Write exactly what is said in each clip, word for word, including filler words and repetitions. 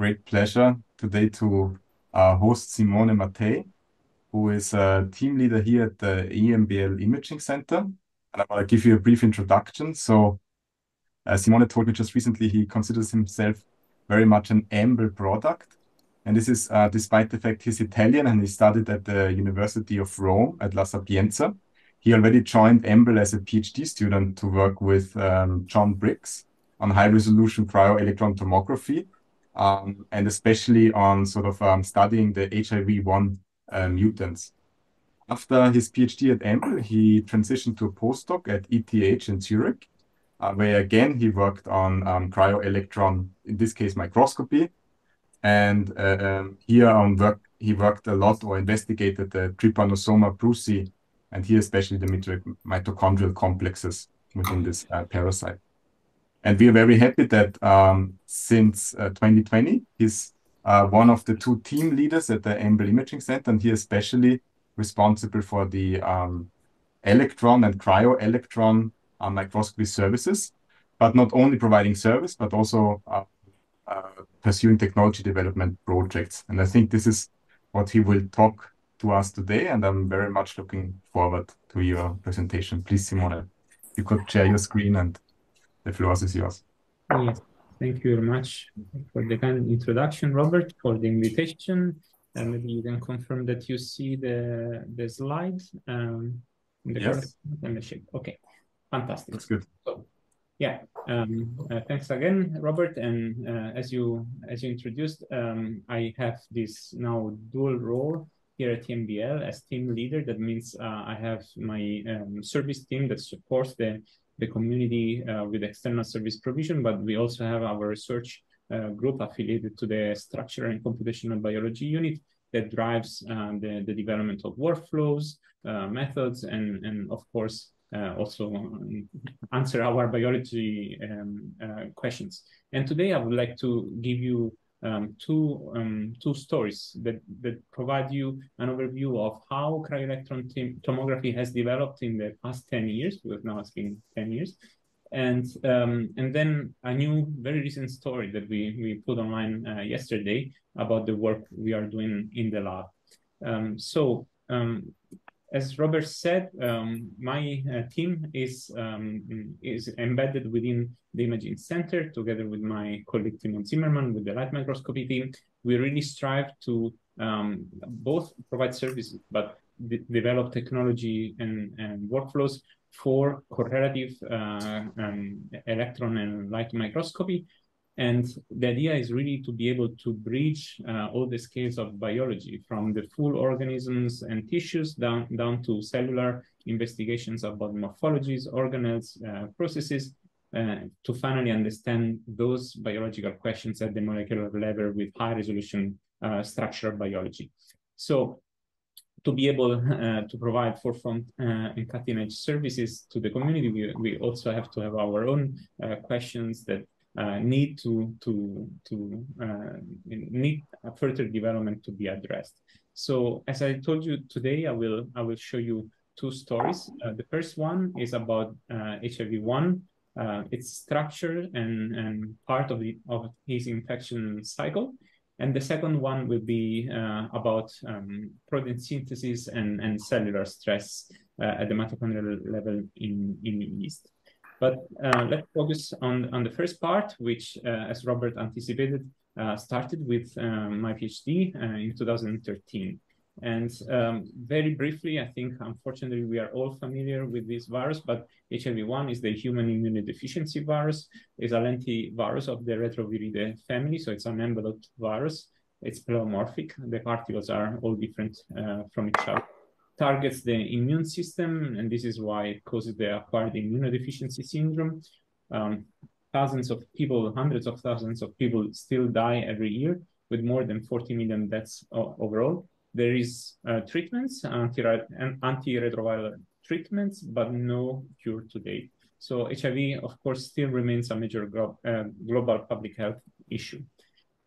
great pleasure today to uh, host Simone Mattei, who is a team leader here at the E M B L Imaging Center. And I'm going to give you a brief introduction. So uh, Simone told me just recently he considers himself very much an E M B L product. And this is uh, despite the fact he's Italian and he studied at the University of Rome at La Sapienza. He already joined E M B L as a PhD student to work with um, John Briggs on high-resolution cryo-electron tomography, um, and especially on sort of um, studying the H I V one uh, mutants. After his PhD at E M B L, he transitioned to a postdoc at E T H in Zurich, uh, where again he worked on um, cryo-electron, in this case microscopy, and uh, um, here on work he worked a lot or investigated the trypanosoma brucei, and here especially the mitochondrial complexes within this uh, parasite. And we are very happy that um, since uh, twenty twenty, he's uh, one of the two team leaders at the E M B L Imaging Center, and he is especially responsible for the um, electron and cryo-electron uh, microscopy services, but not only providing service, but also uh, uh, pursuing technology development projects. And I think this is what he will talk to us today, and I'm very much looking forward to your presentation. Please, Simone, you could share your screen and the floor is yours. Yes, thank you very much for the kind introduction, Robert, for the invitation. And maybe you can confirm that you see the, the slide. Um, the yes. Content. Okay, fantastic. That's good. So, yeah, um, uh, thanks again, Robert. And uh, as you as you introduced, um, I have this now dual role here at E M B L as team leader. That means uh, I have my um, service team that supports the the community uh, with external service provision, but we also have our research uh, group affiliated to the structure and computational biology unit that drives uh, the, the development of workflows, uh, methods, and, and of course, uh, also answer our biology um, uh, questions. And today I would like to give you um, two, um, two stories that, that provide you an overview of how cryo-electron tomography has developed in the past ten years, because now it's been ten years. And, um, and then a new, very recent story that we, we put online uh, yesterday about the work we are doing in the lab. Um, so, um, as Robert said, um, my uh, team is, um, is embedded within the imaging center together with my colleague Timon Zimmermann with the light microscopy team. We really strive to um, both provide services, but de develop technology and, and workflows for correlative uh, um, electron and light microscopy. And the idea is really to be able to bridge uh, all the scales of biology, from the full organisms and tissues down, down to cellular investigations about morphologies, organelles, uh, processes, uh, to finally understand those biological questions at the molecular level with high-resolution uh, structural biology. So to be able uh, to provide forefront uh, and cutting-edge services to the community, we, we also have to have our own uh, questions that Uh, need to to to uh, need a further development to be addressed. So, as I told you today, I will I will show you two stories. Uh, the first one is about uh, H I V one, uh, its structure and and part of the of his infection cycle, and the second one will be uh, about um, protein synthesis and and cellular stress uh, at the mitochondrial level in in yeast. But uh, let's focus on, on the first part, which, uh, as Robert anticipated, uh, started with um, my PhD uh, in two thousand thirteen. And um, very briefly, I think, unfortunately, we are all familiar with this virus, but H I V one is the human immunodeficiency virus. It's a lentivirus of the retroviridae family, so it's an enveloped virus. It's pleomorphic. The particles are all different uh, from each other. Targets the immune system, and this is why it causes the acquired immunodeficiency syndrome. Um, thousands of people, hundreds of thousands of people still die every year, with more than forty million deaths overall. There is uh, treatments, antiretroviral treatments, but no cure to date. So H I V, of course, still remains a major glo uh, global public health issue.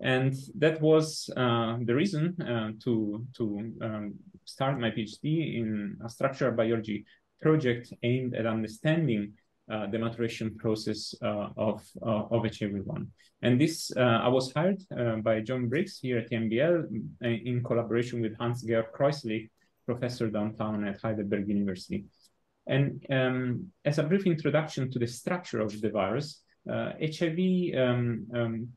And that was uh, the reason uh, to, to um, start my PhD in a structural biology project aimed at understanding uh, the maturation process uh, of, uh, of H A V one. And this, uh, I was hired uh, by John Briggs here at E M B L in collaboration with Hans-Georg Kräusslich, professor downtown at Heidelberg University. And um, as a brief introduction to the structure of the virus, uh, H I V um, um,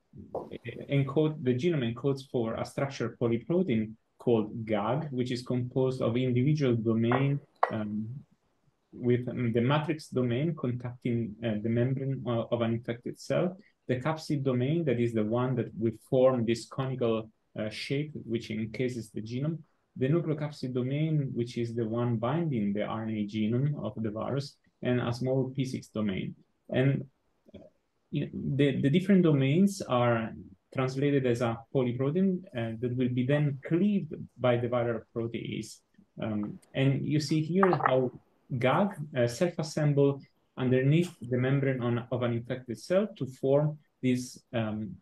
encode, the genome encodes for a structured polyprotein called G A G, which is composed of individual domain um, with um, the matrix domain contacting uh, the membrane of, of an infected cell, the capsid domain, that is the one that will form this conical uh, shape which encases the genome, the nucleocapsid domain, which is the one binding the R N A genome of the virus, and a small P six domain. And you know, the, the different domains are translated as a polyprotein uh, that will be then cleaved by the viral protease. Um, and you see here how G A G uh, self-assemble underneath the membrane on, of an infected cell to form this um,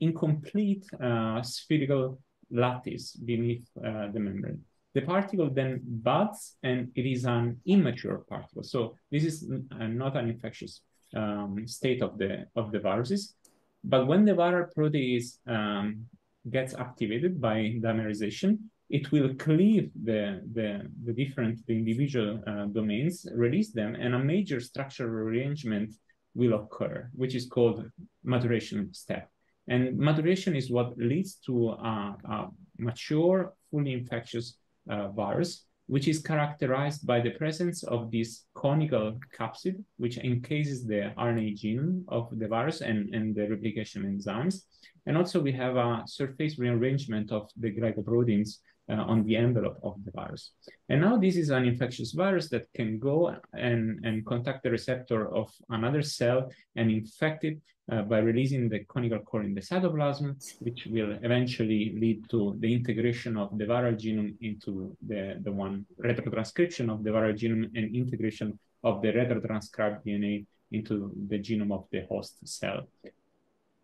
incomplete uh, spherical lattice beneath uh, the membrane. The particle then buds, and it is an immature particle. So this is uh, not an infectious um, state of the, of the viruses. But when the viral protease um, gets activated by dimerization, it will cleave the, the, the different, the individual uh, domains, release them, and a major structural rearrangement will occur, which is called maturation step. And maturation is what leads to a, a mature, fully infectious uh, virus, which is characterized by the presence of this conical capsid, which encases the R N A genome of the virus and, and the replication enzymes. And also we have a surface rearrangement of the glycoproteins uh, on the envelope of the virus. And now this is an infectious virus that can go and, and contact the receptor of another cell and infect it uh, by releasing the conical core in the cytoplasm, which will eventually lead to the integration of the viral genome into the, the one retrotranscription of the viral genome and integration of the retrotranscribed D N A into the genome of the host cell.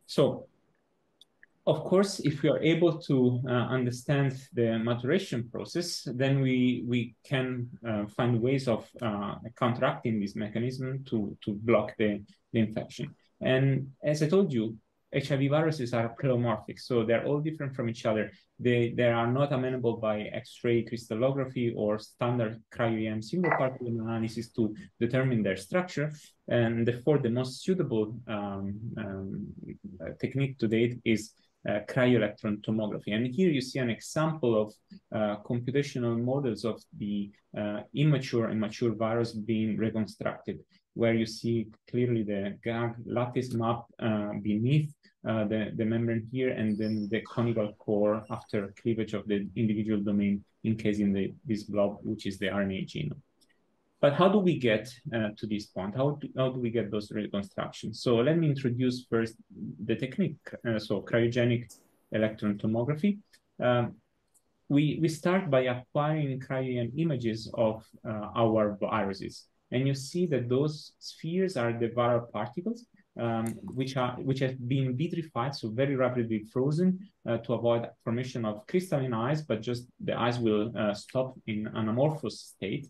So, of course, if we are able to uh, understand the maturation process, then we, we can uh, find ways of uh, counteracting this mechanism to, to block the, the infection. And as I told you, H I V viruses are pleomorphic, so they're all different from each other. They, they are not amenable by X-ray crystallography or standard cryo-E M single particle analysis to determine their structure. And therefore, the most suitable um, um, technique to date is Uh, cryo-electron tomography. And here you see an example of uh, computational models of the uh, immature and mature virus being reconstructed, where you see clearly the G A G lattice map uh, beneath uh, the, the membrane here, and then the conical core after cleavage of the individual domain encasing the, this blob, which is the R N A genome. But how do we get uh, to this point? How do, how do we get those reconstructions? So let me introduce first the technique. Uh, so cryogenic electron tomography. Um, we, we start by acquiring cryo-E M images of uh, our viruses. And you see that those spheres are the viral particles, um, which, are, which have been vitrified, so very rapidly frozen uh, to avoid formation of crystalline ice, but just the ice will uh, stop in an amorphous state.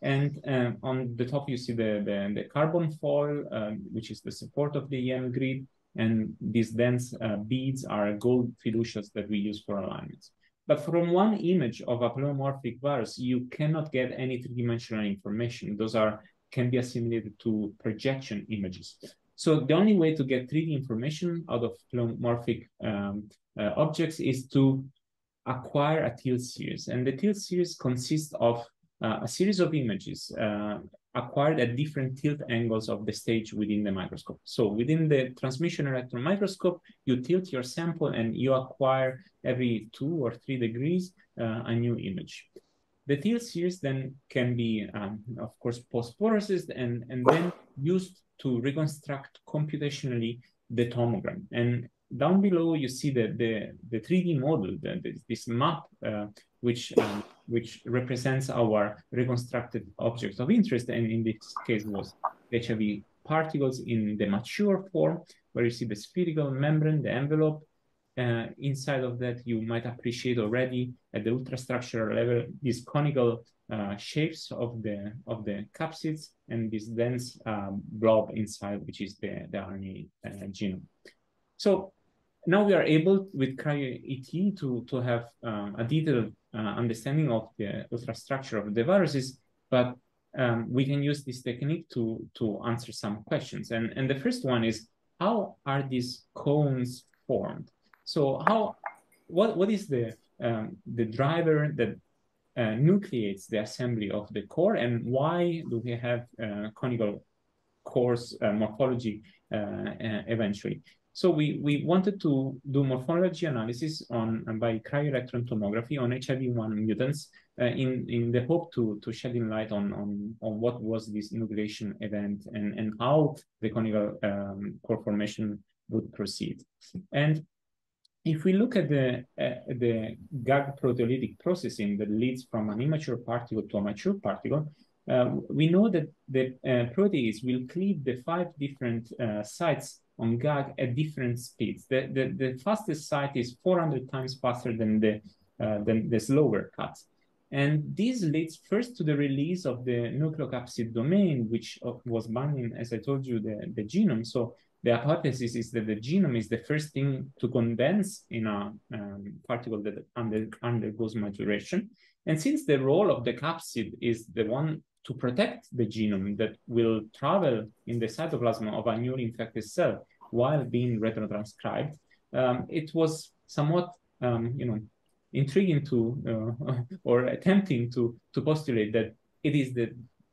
And um, on the top, you see the, the, the carbon foil, um, which is the support of the E M grid. And these dense uh, beads are gold fiducials that we use for alignments. But from one image of a pleomorphic virus, you cannot get any three-dimensional information. Those are can be assimilated to projection images. So the only way to get three D information out of pleomorphic um, uh, objects is to acquire a T I L series. And the T I L series consists of Uh, a series of images uh, acquired at different tilt angles of the stage within the microscope. So within the transmission electron microscope, you tilt your sample and you acquire every two or three degrees uh, a new image. The tilt series then can be, um, of course, post-processed and, and then used to reconstruct computationally the tomogram. And down below, you see the, the, the three D model, the, this map, uh, which, um, which represents our reconstructed objects of interest. And in this case was H I V particles in the mature form, where you see the spherical membrane, the envelope, Uh, inside of that, you might appreciate already at the ultrastructural level these conical uh, shapes of the of the capsids and this dense um, blob inside, which is the, the R N A uh, genome. So now we are able with cryo-E T to to have uh, a detailed uh, understanding of the ultrastructure of the viruses, but um, we can use this technique to to answer some questions. And and the first one is, how are these cones formed? So how, what, what is the, um, the driver that uh, nucleates the assembly of the core, and why do we have uh, conical cores uh, morphology uh, uh, eventually? So we, we wanted to do morphology analysis on by cryo-electron tomography on H I V one mutants uh, in, in the hope to, to shedding light on, on, on what was this nucleation event and, and how the conical um, core formation would proceed. And if we look at the, uh, the G A G proteolytic processing that leads from an immature particle to a mature particle, uh, we know that the uh, protease will cleave the five different uh, sites on G A G at different speeds. The, the, the fastest site is four hundred times faster than the, uh, than the slower cuts. And this leads first to the release of the nucleocapsid domain, which was binding, as I told you, the, the genome. So the hypothesis is that the genome is the first thing to condense in a um, particle that under, undergoes maturation. And since the role of the capsid is the one to protect the genome that will travel in the cytoplasm of a newly infected cell while being retrotranscribed, um, it was somewhat, um, you know, intriguing to uh, or attempting to to postulate that it is the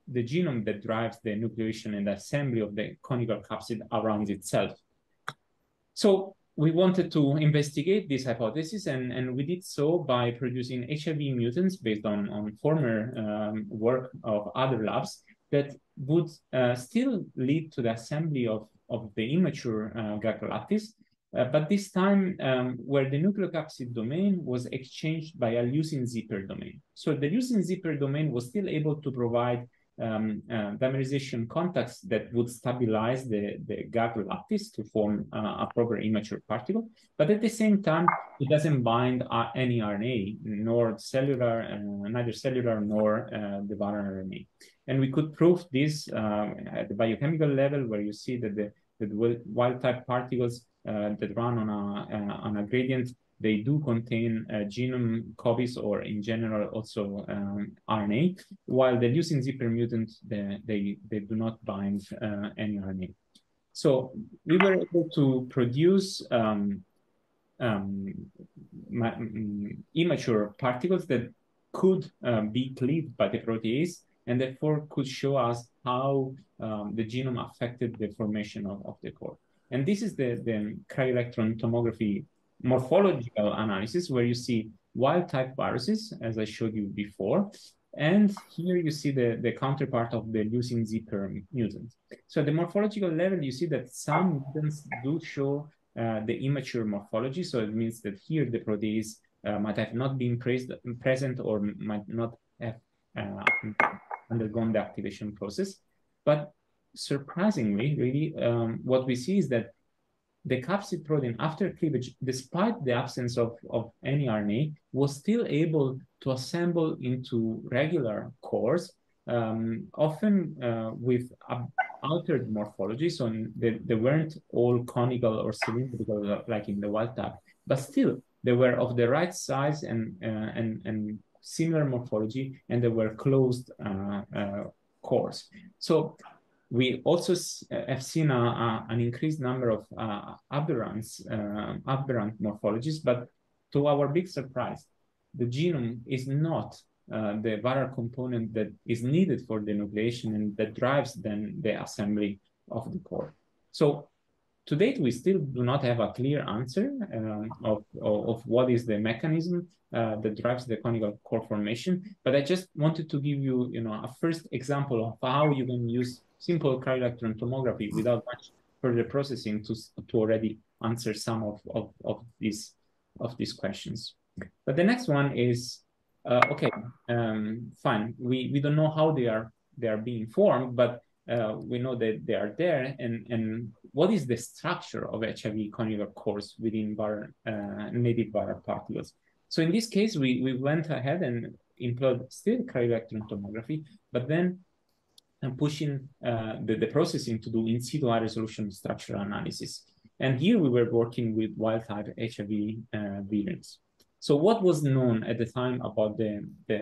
the genome that drives the nucleation and assembly of the conical capsid around itself. So we wanted to investigate this hypothesis, and, and we did so by producing H I V mutants based on, on former um, work of other labs that would uh, still lead to the assembly of, of the immature uh, G A G lattice, uh, but this time um, where the nucleocapsid domain was exchanged by a leucine zipper domain. So the leucine zipper domain was still able to provide Um, uh, dimerization contacts that would stabilize the, the G A G lattice to form uh, a proper immature particle. But at the same time, it doesn't bind uh, any R N A, nor cellular, uh, neither cellular nor uh, the viral R N A. And we could prove this um, at the biochemical level, where you see that the, the wild-type particles uh, that run on a, uh, on a gradient, they do contain uh, genome copies, or in general also um, R N A, while the leucine zipper mutant, they, they, they do not bind uh, any R N A. So we were able to produce um, um, immature particles that could uh, be cleaved by the protease, and therefore could show us how um, the genome affected the formation of, of the core. And this is the, the cryo-electron tomography morphological analysis, where you see wild-type viruses, as I showed you before, and here you see the, the counterpart of the leucine zipper mutant. So at the morphological level, you see that some mutants do show uh, the immature morphology, so it means that here the protease uh, might have not been present or might not have uh, undergone the activation process. But surprisingly, really, um, what we see is that the capsid protein, after cleavage, despite the absence of, of any R N A, was still able to assemble into regular cores, um, often uh, with altered morphology. So they, they weren't all conical or cylindrical like in the wild type, but still they were of the right size and, uh, and, and similar morphology, and they were closed uh, uh, cores. So we also have seen a, a, an increased number of uh, aberrant uh, aberrant morphologies, but to our big surprise, the genome is not uh, the viral component that is needed for the nucleation and that drives then the assembly of the core. So to date, we still do not have a clear answer uh, of, of what is the mechanism uh, that drives the conical core formation, but I just wanted to give you, you know, a first example of how you can use simple cryo-electron tomography without much further processing to, to already answer some of, of, of, these, of these questions. But the next one is, uh, okay, um, fine. We, we don't know how they are, they are being formed, but uh, we know that they are there, and, and what is the structure of H I V conical cores within viral, uh, native viral particles? So in this case, we, we went ahead and employed still cryo-electron tomography, but then I'm pushing uh, the, the processing to do in situ high resolution structural analysis. And here we were working with wild-type H I V uh, variants. So what was known at the time about the, the,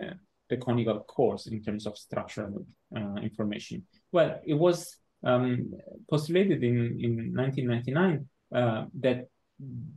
the conical cores in terms of structural uh, information? Well, it was um, postulated in, in nineteen ninety-nine uh, that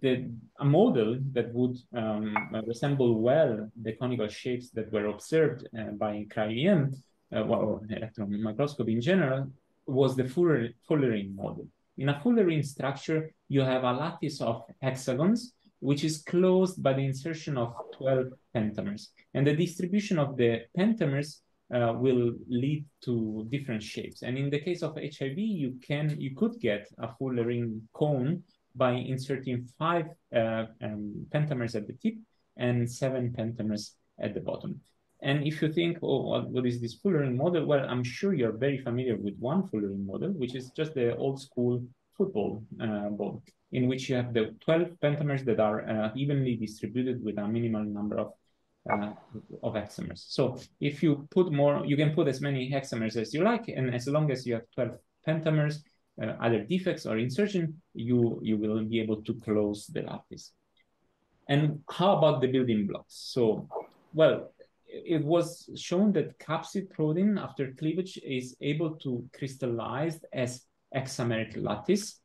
the, a model that would um, resemble well the conical shapes that were observed uh, by cryo-E M, uh, or electron microscopy in general, was the fullerene model. In a fullerene structure, you have a lattice of hexagons, which is closed by the insertion of twelve pentamers. And the distribution of the pentamers uh, will lead to different shapes. And in the case of H I V, you can you could get a fullerene cone by inserting five uh, um, pentamers at the tip and seven pentamers at the bottom. And if you think, oh, what is this fullerene model? Well, I'm sure you're very familiar with one fullerene model, which is just the old school football uh, ball, in which you have the twelve pentamers that are uh, evenly distributed with a minimal number of, uh, of hexamers. So if you put more, you can put as many hexamers as you like, and as long as you have twelve pentamers, uh, either defects or insertion, you, you will be able to close the lattice. And how about the building blocks? So, well, it was shown that capsid protein after cleavage is able to crystallize as hexameric lattice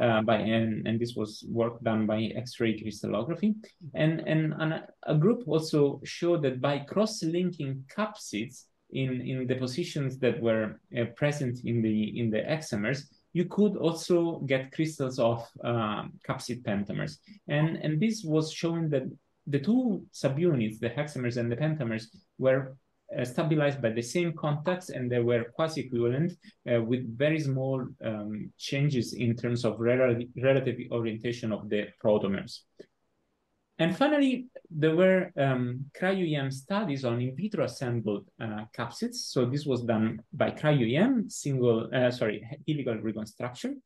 uh, by and, and this was work done by X-ray crystallography. And, and, and a group also showed that by cross-linking capsids in, in the positions that were uh, present in the, in the hexamers, you could also get crystals of um, capsid pentamers. And, and this was showing that the two subunits, the hexamers and the pentamers, were uh, stabilized by the same contacts, and they were quasi-equivalent uh, with very small um, changes in terms of rel relative orientation of the protomers. And finally, there were um, cryo-E M studies on in vitro assembled uh, capsids. So this was done by cryo-E M, single, uh, sorry, helical reconstruction,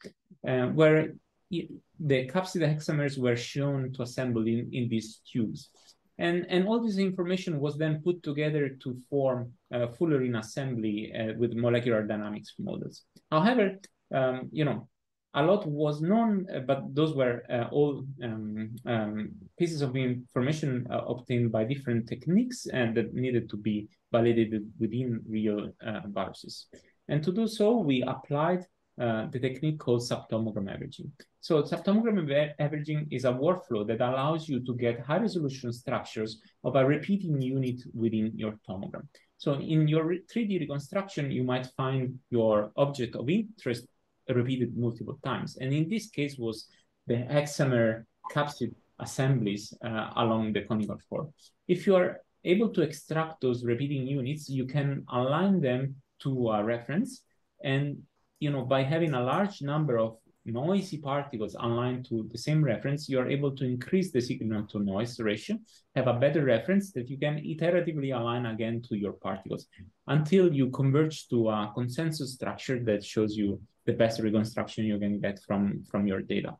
uh, where the capsid hexamers were shown to assemble in, in these tubes. And, and all this information was then put together to form a fullerene assembly uh, with molecular dynamics models. However, um, you know, a lot was known, uh, but those were uh, all um, um, pieces of information uh, obtained by different techniques and that needed to be validated within real uh, viruses. And to do so, we applied Uh, the technique called subtomogram averaging. So subtomogram averaging is a workflow that allows you to get high resolution structures of a repeating unit within your tomogram. So in your three D reconstruction, you might find your object of interest repeated multiple times. And in this case was the hexamer capsid assemblies uh, along the conical core. If you are able to extract those repeating units, you can align them to a reference, and you know, by having a large number of noisy particles aligned to the same reference, you are able to increase the signal to noise ratio, have a better reference that you can iteratively align again to your particles until you converge to a consensus structure that shows you the best reconstruction you can get from, from your data.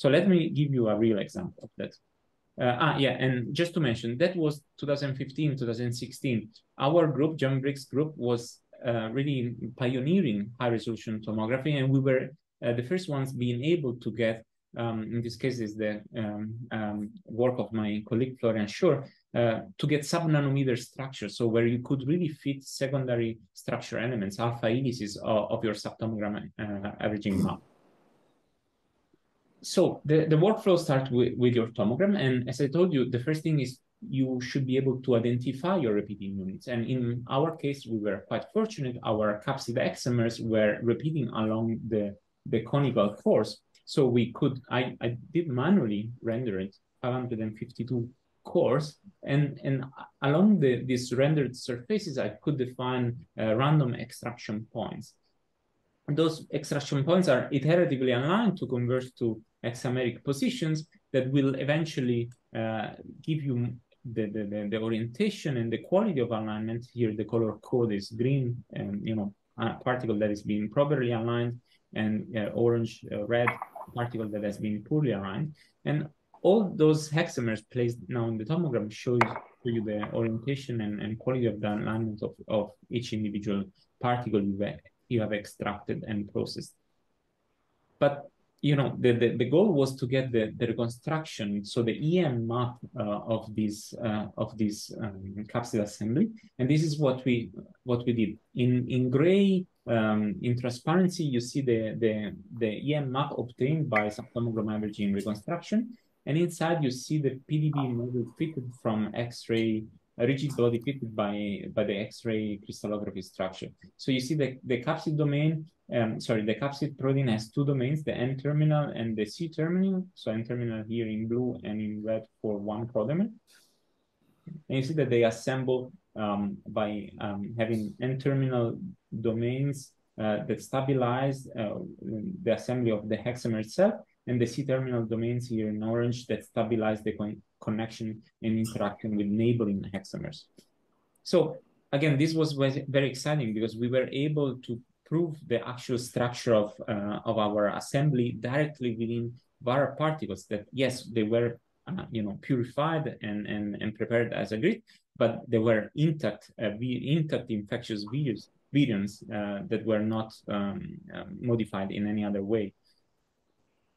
So let me give you a real example of that. Uh, ah, yeah, and just to mention, that was twenty fifteen, twenty sixteen. Our group, John Briggs group, was Uh, really pioneering high-resolution tomography, and we were uh, the first ones being able to get, um, in this case is the um, um, work of my colleague Florian Schur, uh, to get sub-nanometer structure, so where you could really fit secondary structure elements, alpha helices of, of your subtomogram uh, averaging map. So the, the workflow starts with, with your tomogram, and as I told you, the first thing is you should be able to identify your repeating units. And in our case, we were quite fortunate. Our capsid hexamers were repeating along the, the conical cores. So we could, I, I did manually render it, five hundred fifty-two cores. And, and along the, these rendered surfaces, I could define uh, random extraction points. And those extraction points are iteratively aligned to converge to hexameric positions that will eventually uh, give you The, the, the orientation and the quality of alignment. Here the color code is green, and you know, a particle that is being properly aligned and uh, orange, uh, red particle that has been polarized. And all those hexamers placed now in the tomogram shows you the orientation and, and quality of the alignment of, of each individual particle you have, you have extracted and processed. But you know, the, the, the goal was to get the, the reconstruction, so the E M map uh, of this uh, of this um, capsid assembly, and this is what we what we did. In in gray, um, in transparency, you see the the the E M map obtained by subtomogram averaging reconstruction, and inside you see the P D B model fitted from X-ray, a rigid body fitted by by the X-ray crystallography structure. So you see the the capsid domain. Um, sorry, the capsid protein has two domains, the N-terminal and the C-terminal. So N-terminal here in blue and in red for one prodomer. And you see that they assemble um, by um, having N-terminal domains uh, that stabilize uh, the assembly of the hexamer itself, and the C-terminal domains here in orange that stabilize the con connection and interaction with neighboring hexamers. So again, this was very exciting because we were able to prove the actual structure of, uh, of our assembly directly within viral particles, that yes, they were uh, you know, purified and, and, and prepared as a grid, but they were intact, uh, intact infectious virions, virions uh, that were not um, uh, modified in any other way.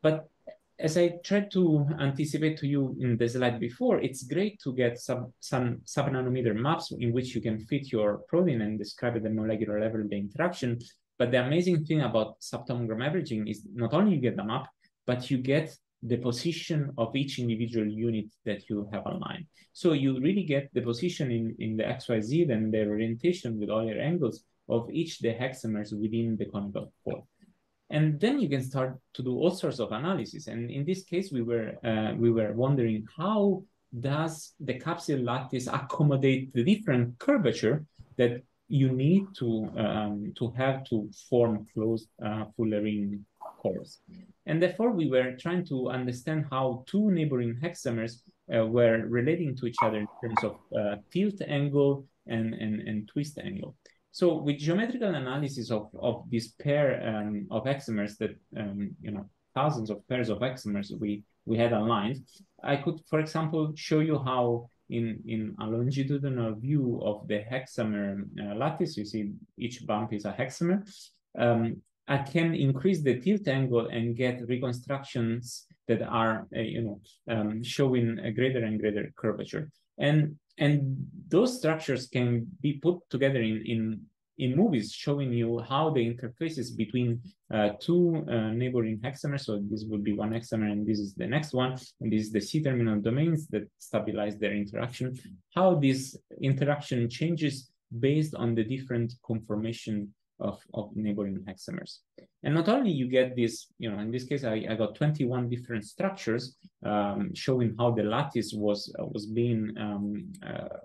But as I tried to anticipate to you in the slide before, it's great to get some, some sub-nanometer maps in which you can fit your protein and describe at the molecular level the interaction. But the amazing thing about subtomogram averaging is not only you get the map, but you get the position of each individual unit that you have aligned. So you really get the position in, in the X Y Z and their orientation with all your angles of each the hexamers within the conical fold. And then you can start to do all sorts of analysis. And in this case, we were uh, we were wondering, how does the capsid lattice accommodate the different curvature that you need to um, to have to form closed uh, fullerene cores? And therefore, we were trying to understand how two neighboring hexamers uh, were relating to each other in terms of uh, tilt angle and, and, and twist angle. So with geometrical analysis of, of this pair um, of hexamers that, um, you know, thousands of pairs of hexamers we, we had aligned, I could, for example, show you how in, in a longitudinal view of the hexamer uh, lattice, you see each bump is a hexamer, um, I can increase the tilt angle and get reconstructions that are, uh, you know, um, showing a greater and greater curvature. And And those structures can be put together in, in, in movies, showing you how the interfaces between uh, two uh, neighboring hexamers, so this would be one hexamer and this is the next one, and this is the C-terminal domains that stabilize their interaction, how this interaction changes based on the different conformation of, of neighboring hexamers. And not only you get this, you know, in this case, I, I got twenty-one different structures um, showing how the lattice was uh, was being um, uh,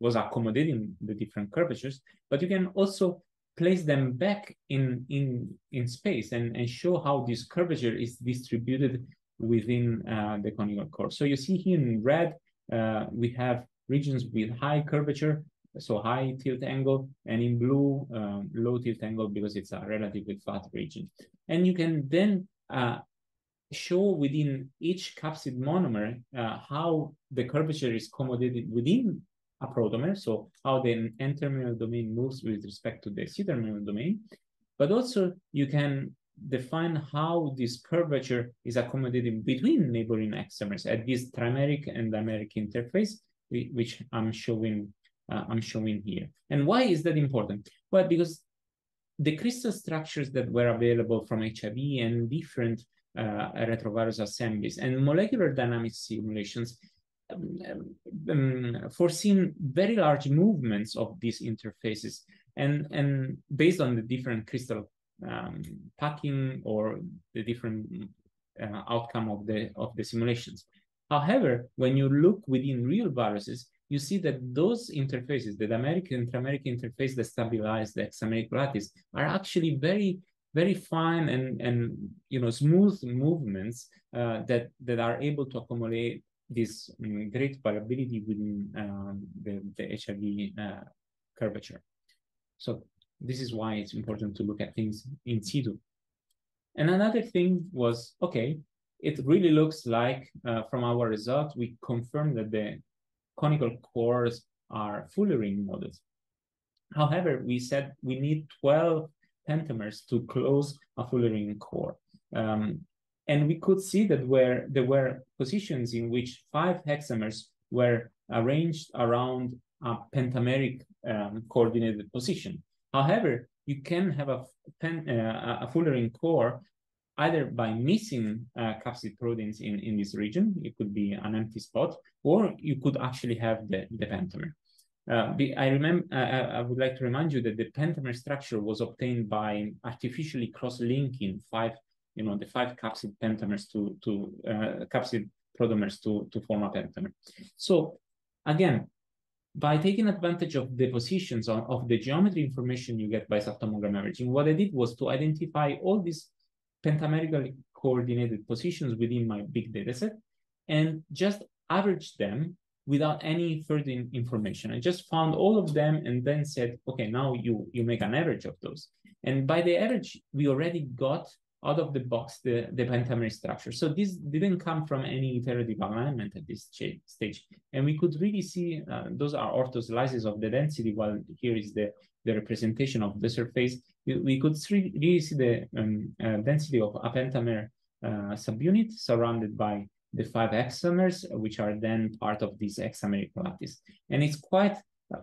was accommodating the different curvatures, but you can also place them back in in in space and, and show how this curvature is distributed within uh, the conical core. So you see here in red, uh, we have regions with high curvature, so high tilt angle, and in blue, um, low tilt angle, because it's a relatively flat region. And you can then uh, show within each capsid monomer uh, how the curvature is accommodated within a prodomer, so how the N-terminal domain moves with respect to the C-terminal domain. But also, you can define how this curvature is accommodated between neighboring hexamers at this trimeric and dimeric interface, which I'm showing Uh, I'm showing here. And why is that important? Well, because the crystal structures that were available from H I V and different uh, retrovirus assemblies and molecular dynamics simulations um, um, foreseen very large movements of these interfaces. And, and based on the different crystal um, packing or the different uh, outcome of the, of the simulations. However, when you look within real viruses, you see that those interfaces, the dimeric and trimeric interface that stabilize the hexameric lattice, are actually very, very fine and, and you know, smooth movements uh, that, that are able to accommodate this um, great variability within um, the, the H I V uh, curvature. So This is why it's important to look at things in situ. And another thing was, okay, it really looks like uh, from our result, we confirmed that the conical cores are fullerene models. However, we said we need twelve pentamers to close a fullerene core. Um, and we could see that where there were positions in which five hexamers were arranged around a pentameric um, coordinated position. However, you can have a, pen, uh, a fullerene core either by missing uh, capsid proteins in, in this region, it could be an empty spot, or you could actually have the, the pentamer. Uh, the, I, remember, uh, I would like to remind you that the pentamer structure was obtained by artificially cross-linking five, you know, the five capsid pentamers to, to uh, capsid protomers to, to form a pentamer. So again, by taking advantage of the positions on, of the geometry information you get by subtomogram averaging, what I did was to identify all these pentamerically coordinated positions within my big dataset and just average them without any further information. I just found all of them and then said, okay, now you, you make an average of those. And by the average, we already got out of the box the, the pentamer structure. So this didn't come from any iterative alignment at this stage. And we could really see uh, those are orthoslices of the density, while here is the, the representation of the surface. We could really see the um, uh, density of a pentamer uh, subunit surrounded by the five hexamers, which are then part of this hexameric lattice. And it's quite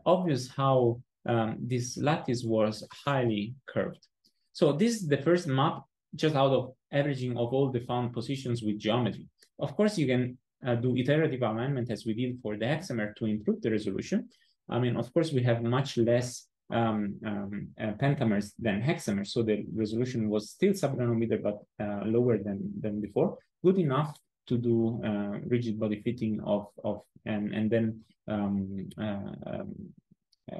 obvious how um, this lattice was highly curved. So this is the first map just out of averaging of all the found positions with geometry. Of course, you can uh, do iterative alignment as we did for the hexamer to improve the resolution. I mean, of course, we have much less um, um, uh, pentamers than hexamers, so the resolution was still sub-nanometer, but uh, lower than, than before, good enough to do uh, rigid body fitting of, of and, and then um, uh, um, uh,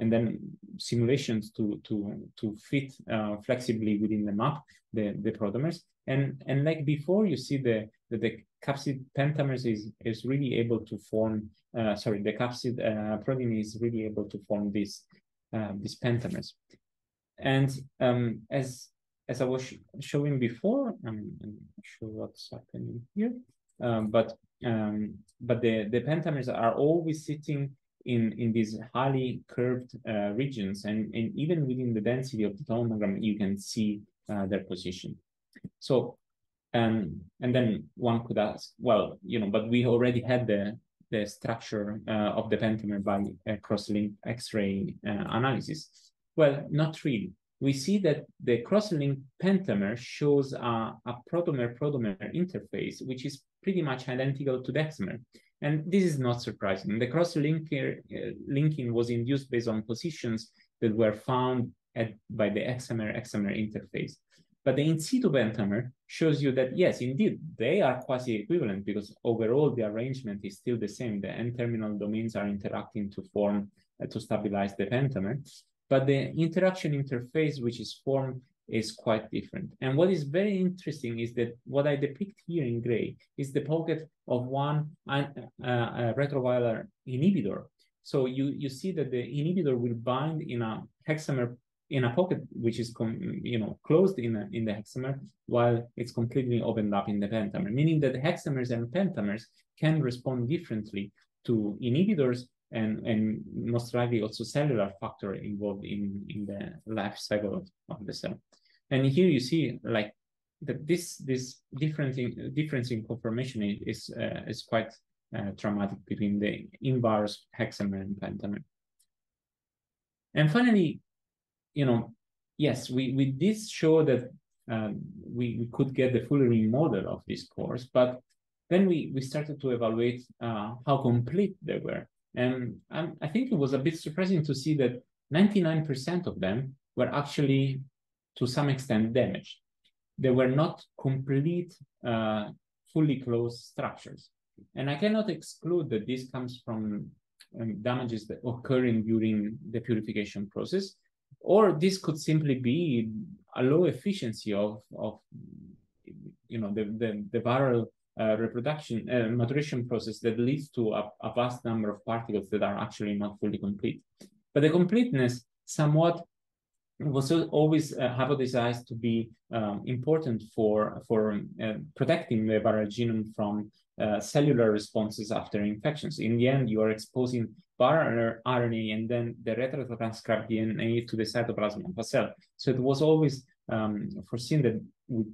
and then simulations to to to fit uh, flexibly within the map the, the protomers, and and like before, you see the the, the capsid pentamers is is really able to form uh, sorry the capsid uh, protein is really able to form these uh, these pentamers, and um, as as I was sh showing before, I'm not sure what's happening here, um, but um, but the the pentamers are always sitting in, in these highly curved uh, regions. And, and even within the density of the tomogram, you can see uh, their position. So, um, and then one could ask, well, you know, but we already had the, the structure uh, of the pentamer by uh, cross-linked X-ray uh, analysis. Well, not really. We see that the cross-linked pentamer shows uh, a protomer-protomer interface, which is pretty much identical to the hexamer. And this is not surprising. The cross-linking uh, linking was induced based on positions that were found at, by the hexamer-hexamer interface. But the in-situ pentamer shows you that, yes, indeed, they are quasi-equivalent because overall the arrangement is still the same. The N-terminal domains are interacting to form, uh, to stabilize the pentamer. But the interaction interface which is formed is quite different. And what is very interesting is that what I depict here in gray is the pocket of one uh, uh, retroviral inhibitor. So you, you see that the inhibitor will bind in a hexamer, in a pocket which is you know closed in, a, in the hexamer, while it's completely opened up in the pentamer, meaning that hexamers and pentamers can respond differently to inhibitors and, and most likely also cellular factor involved in, in the life cycle of, of the cell. And here you see like that this this difference in, difference in conformation is, uh, is quite uh, dramatic between the invirus, hexamer, and pentamer. And finally, you know, yes, we, we did show that um, we, we could get the fullerene model of this course, but then we, we started to evaluate uh, how complete they were. And um, I think it was a bit surprising to see that ninety-nine percent of them were actually, to some extent, damaged. They were not complete, uh, fully closed structures. And I cannot exclude that this comes from um, damages that occurring during the purification process, or this could simply be a low efficiency of, of you know, the, the, the viral Uh, reproduction uh, maturation process that leads to a, a vast number of particles that are actually not fully complete. But the completeness somewhat it was always uh, hypothesized to be um, important for, for uh, protecting the viral genome from uh, cellular responses after infections. In the end, you are exposing viral R N A and then the retrotranscribed D N A to the cytoplasm of a cell. So it was always um, foreseen that we,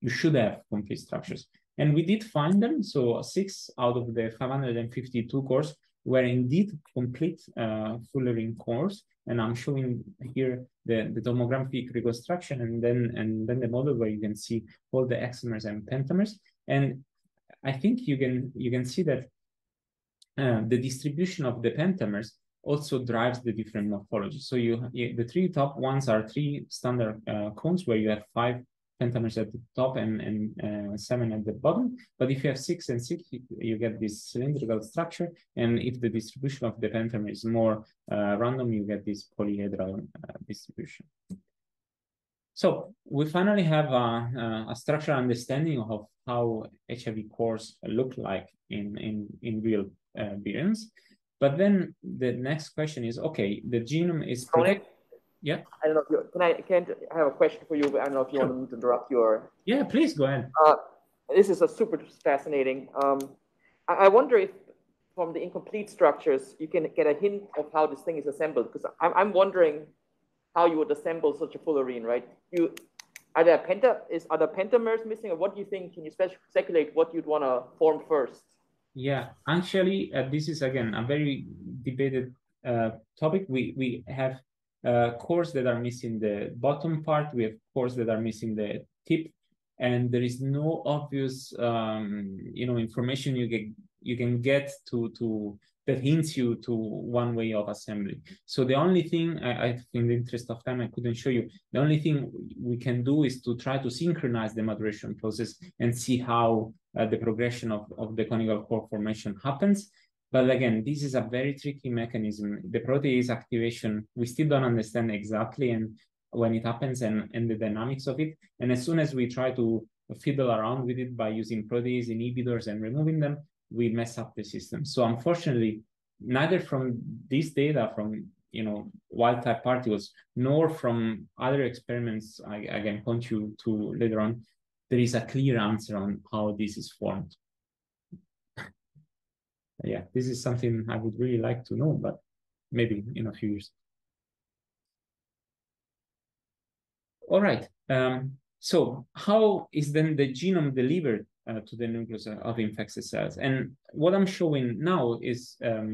you should have complete structures. And we did find them. So six out of the five hundred fifty-two cores were indeed complete uh, fullerene cores. And I'm showing here the, the tomographic reconstruction and then and then the model where you can see all the hexamers and pentamers. And I think you can you can see that uh, the distribution of the pentamers also drives the different morphology. So you, you the three top ones are three standard uh, cones where you have five pentamers at the top and, and uh, seven at the bottom. But if you have six and six, you, you get this cylindrical structure. And if the distribution of the pentamer is more uh, random, you get this polyhedral uh, distribution. So we finally have a, a structural understanding of how H I V cores look like in, in, in real uh, virions. But then the next question is, okay, the genome is protected. Yeah. I don't know if you can I can't I have a question for you, but I don't know if you sure. want me to interrupt your Yeah, please go ahead. Uh, this is a super fascinating. Um I, I wonder if from the incomplete structures you can get a hint of how this thing is assembled. Because I'm I'm wondering how you would assemble such a fullerene, right? You are there penta is are there pentamers missing, or what do you think? Can you speculate what you'd want to form first? Yeah, actually uh, this is again a very debated uh topic. We we have Uh, cores that are missing the bottom part, we have cores that are missing the tip, and there is no obvious, um, you know, information you get you can get to to that hints you to one way of assembly. So the only thing, I, I in the interest of time, I couldn't show you. The only thing we can do is to try to synchronize the maturation process and see how uh, the progression of of the conical core formation happens. But again, this is a very tricky mechanism. The protease activation, we still don't understand exactly and when it happens and, and the dynamics of it. And as soon as we try to fiddle around with it by using protease inhibitors and removing them, we mess up the system. So unfortunately, neither from this data from you know wild type particles, nor from other experiments I, I can point you to later on, there is a clear answer on how this is formed. Yeah, this is something I would really like to know, but maybe in a few years. All right. Um, so how is then the genome delivered uh, to the nucleus of infected cells? And what I'm showing now is um,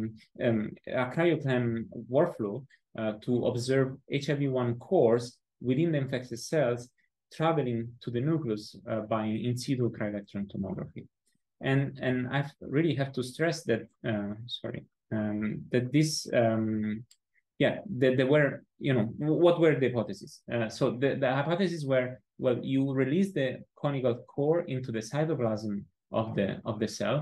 um, a cryo-clam workflow uh, to observe H I V one cores within the infected cells traveling to the nucleus uh, by in situ cryo-electron tomography. And and I really have to stress that uh, sorry um, that this um, yeah that there were you know what were the hypotheses? Uh, so the the hypotheses were, well, you release the conical core into the cytoplasm of the of the cell,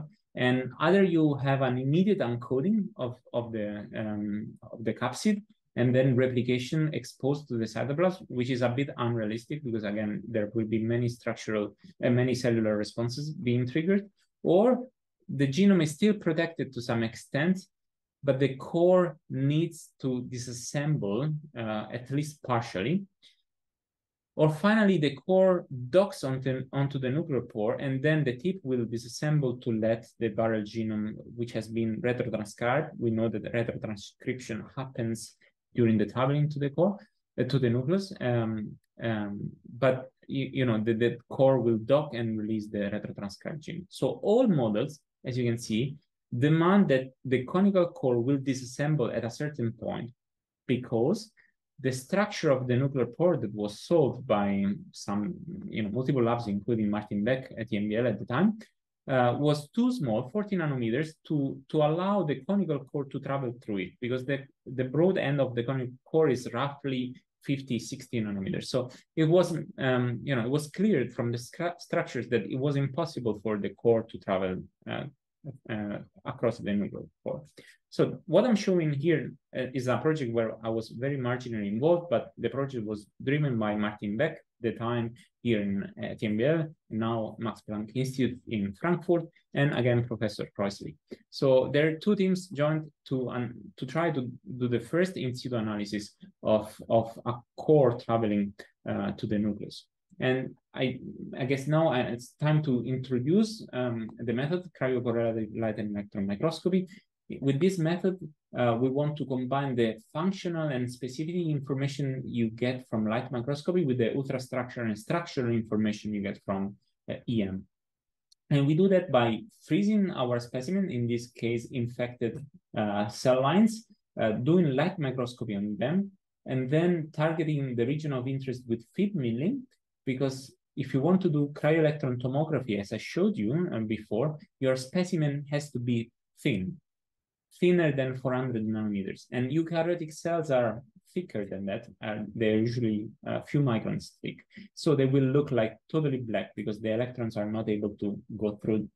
and either you have an immediate encoding of of the um, of the capsid and then replication exposed to the cytoplasm, which is a bit unrealistic because again there will be many structural and uh, many cellular responses being triggered. Or the genome is still protected to some extent, but the core needs to disassemble, uh, at least partially. Or finally, the core docks onto, onto the nucleopore, and then the tip will disassemble to let the viral genome, which has been retrotranscribed. We know that the retrotranscription happens during the traveling to the core, uh, to the nucleus. Um, um, but You, you know, the, the core will dock and release the retrotranscribed gene. So all models, as you can see, demand that the conical core will disassemble at a certain point because the structure of the nuclear pore that was solved by some, you know, multiple labs, including Martin Beck at the E M B L at the time, uh, was too small, forty nanometers, to, to allow the conical core to travel through it, because the, the broad end of the conical core is roughly fifty, sixty nanometers. So it wasn't, um, you know, it was cleared from the structures that it was impossible for the core to travel uh, uh, across the nuclear core. So what I'm showing here uh, is a project where I was very marginally involved, but the project was driven by Martin Beck the time here in uh, T M B L, now Max Planck Institute in Frankfurt, and again, Professor Kräusslich. So there are two teams joined to, um, to try to do the first in situ analysis of, of a core traveling uh, to the nucleus. And I, I guess now it's time to introduce um, the method, cryo-correlated light and electron microscopy. With this method, uh, we want to combine the functional and specific information you get from light microscopy with the ultrastructure and structural information you get from uh, E M. And we do that by freezing our specimen, in this case, infected uh, cell lines, uh, doing light microscopy on them, and then targeting the region of interest with feed milling, because if you want to do cryo-electron tomography, as I showed you before, your specimen has to be thin, thinner than four hundred nanometers. And eukaryotic cells are thicker than that. And they're usually a few microns thick. So they will look like totally black because the electrons are not able to go through,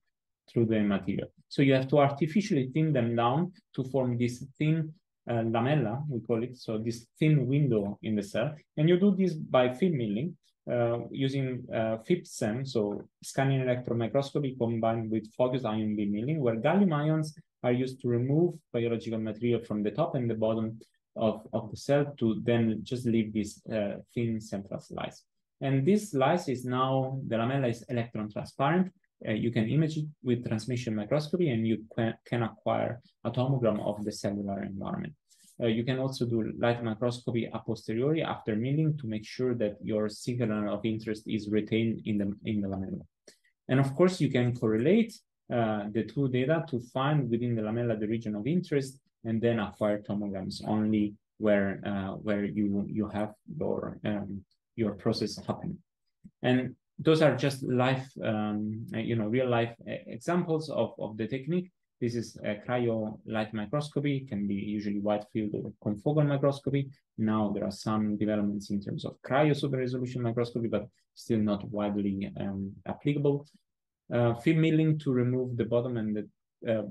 through the material. So you have to artificially thin them down to form this thin uh, lamella, we call it, so this thin window in the cell. And you do this by feed milling. Uh, using uh, FIPSEM, so scanning electron microscopy combined with focused ion beam milling, where gallium ions are used to remove biological material from the top and the bottom of, of the cell to then just leave this uh, thin central slice. And this slice is now, the lamella is electron transparent. Uh, you can image it with transmission microscopy and you can, can acquire a tomogram of the cellular environment. Uh, you can also do light microscopy a posteriori after milling to make sure that your signal of interest is retained in the, in the lamella. And of course, you can correlate uh, the two data to find within the lamella the region of interest and then acquire tomograms only where uh, where you, you have your, um, your process happening. And those are just life, um, you know, real life examples of, of the technique. This is a cryo light microscopy, can be usually wide field or confocal microscopy. Now there are some developments in terms of cryo super resolution microscopy, but still not widely um, applicable. Uh, feed milling to remove the bottom and the uh,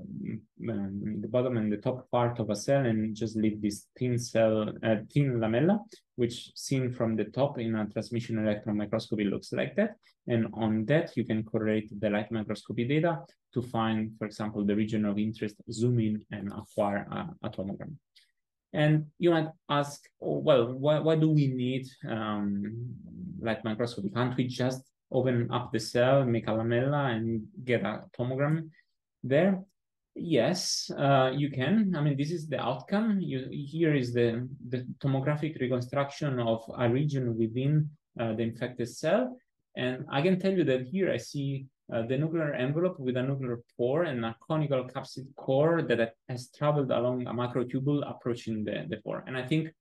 um, the bottom and the top part of a cell and just leave this thin cell, uh, thin lamella, which seen from the top in a transmission electron microscopy looks like that. And on that, you can correlate the light microscopy data to find, for example, the region of interest, zoom in and acquire a, a tomogram. And you might ask, oh, well, why, why do we need um, light microscopy? Can't we just open up the cell, make a lamella and get a tomogram there? Yes, uh, you can. I mean, this is the outcome. You, here is the, the tomographic reconstruction of a region within uh, the infected cell. And I can tell you that here I see Uh, the nuclear envelope with a nuclear pore and a conical capsid core that has traveled along a macrotubule approaching the, the pore. And I think,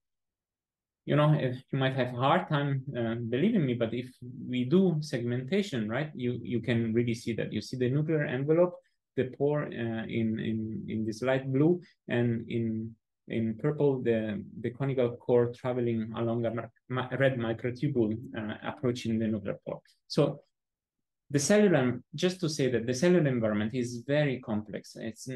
you know, if you might have a hard time uh, believing me, but if we do segmentation, right, you, you can really see that. You see the nuclear envelope, the pore uh, in, in, in this light blue, and in, in purple, the, the conical core traveling along a red microtubule uh, approaching the nuclear pore. So the cellular, just to say that the cellular environment is very complex. It's,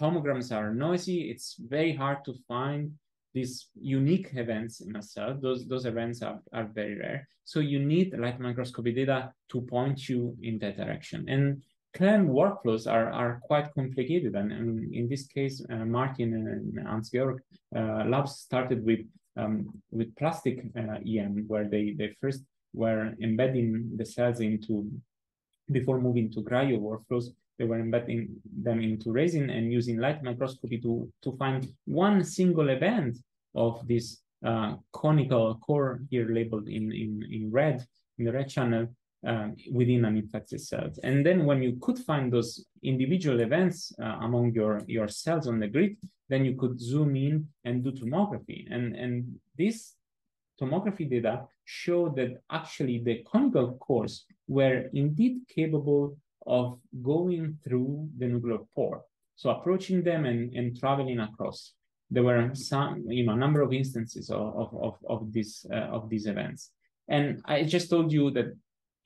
tomograms are noisy. It's very hard to find these unique events in a cell. Those, those events are, are very rare. So you need light microscopy data to point you in that direction. And current workflows are, are quite complicated. And, and in this case, uh, Martin and Hans-Georg uh, labs started with, um, with plastic uh, E M, where they, they first were embedding the cells into, before moving to cryo workflows, they were embedding them into resin and using light microscopy to, to find one single event of this uh, conical core here labeled in, in, in red, in the red channel uh, within an infected cell. And then when you could find those individual events uh, among your, your cells on the grid, then you could zoom in and do tomography. And, and this tomography data show that actually the conical cores were indeed capable of going through the nuclear pore, so approaching them and, and traveling across. There were some, you know, number of instances of of of, of this uh, of these events, and I just told you that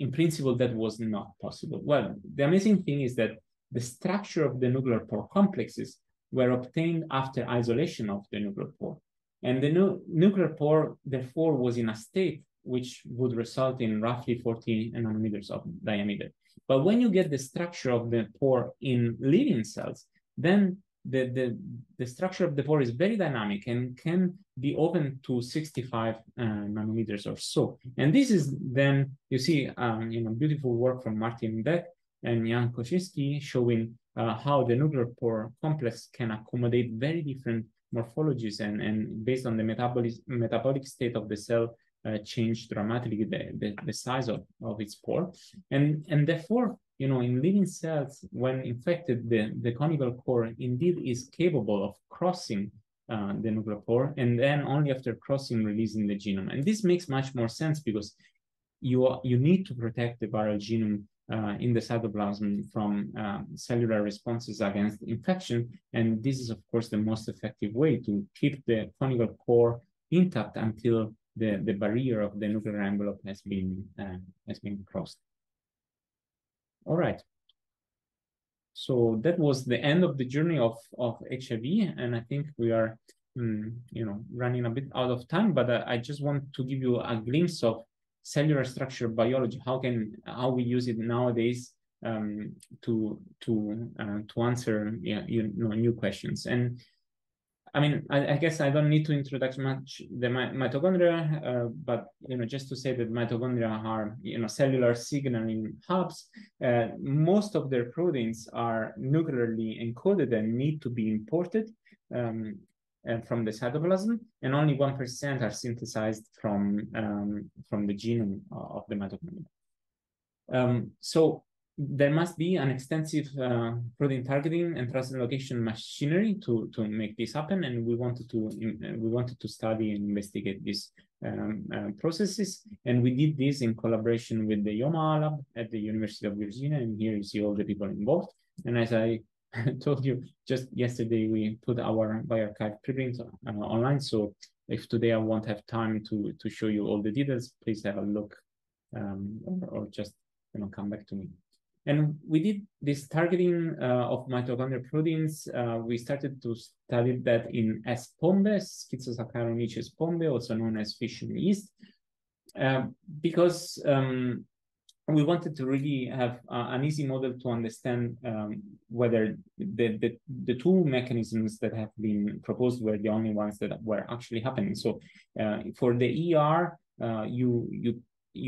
in principle that was not possible. Well, the amazing thing is that the structure of the nuclear pore complexes were obtained after isolation of the nuclear pore. And the nu nuclear pore, therefore, was in a state which would result in roughly forty nanometers of diameter. But when you get the structure of the pore in living cells, then the, the, the structure of the pore is very dynamic and can be open to sixty-five uh, nanometers or so. And this is then, you see, um, you know, beautiful work from Martin Beck and Jan Kosinski showing uh, how the nuclear pore complex can accommodate very different morphologies and, and based on the metabolic, metabolic state of the cell, Uh, change dramatically the, the, the size of, of its pore. And, and therefore, you know, in living cells, when infected, the, the conical core indeed is capable of crossing uh, the nuclear pore, and then only after crossing, releasing the genome. And this makes much more sense because you, are, you need to protect the viral genome uh, in the cytoplasm from um, cellular responses against infection. And this is, of course, the most effective way to keep the conical core intact until The, the barrier of the nuclear envelope has been uh, has been crossed. All right. So that was the end of the journey of of H I V, and I think we are um, you know running a bit out of time. But I, I just want to give you a glimpse of cellular structure biology. How can how we use it nowadays um, to to uh, to answer you know, you know new questions. And I mean, I, I guess I don't need to introduce much the mi mitochondria, uh, but, you know, just to say that mitochondria are, you know, cellular signaling hubs. Uh, most of their proteins are nuclearly encoded and need to be imported um, and from the cytoplasm, and only one percent are synthesized from, um, from the genome of the mitochondria. Um, so there must be an extensive uh, protein targeting and translocation machinery to to make this happen, and we wanted to we wanted to study and investigate these um, uh, processes, and we did this in collaboration with the YOMA lab at the University of Virginia, and here you see all the people involved. And as I told you, just yesterday we put our bioarchive preprint uh, online. So if today I won't have time to to show you all the details, please have a look, um, or, or just you know come back to me. And we did this targeting uh, of mitochondrial proteins. Uh, we started to study that in S. pombe, Schizosaccharomyces pombe, also known as fission yeast, uh, because um, we wanted to really have uh, an easy model to understand um, whether the, the, the two mechanisms that have been proposed were the only ones that were actually happening. So uh, for the E R, uh, you, you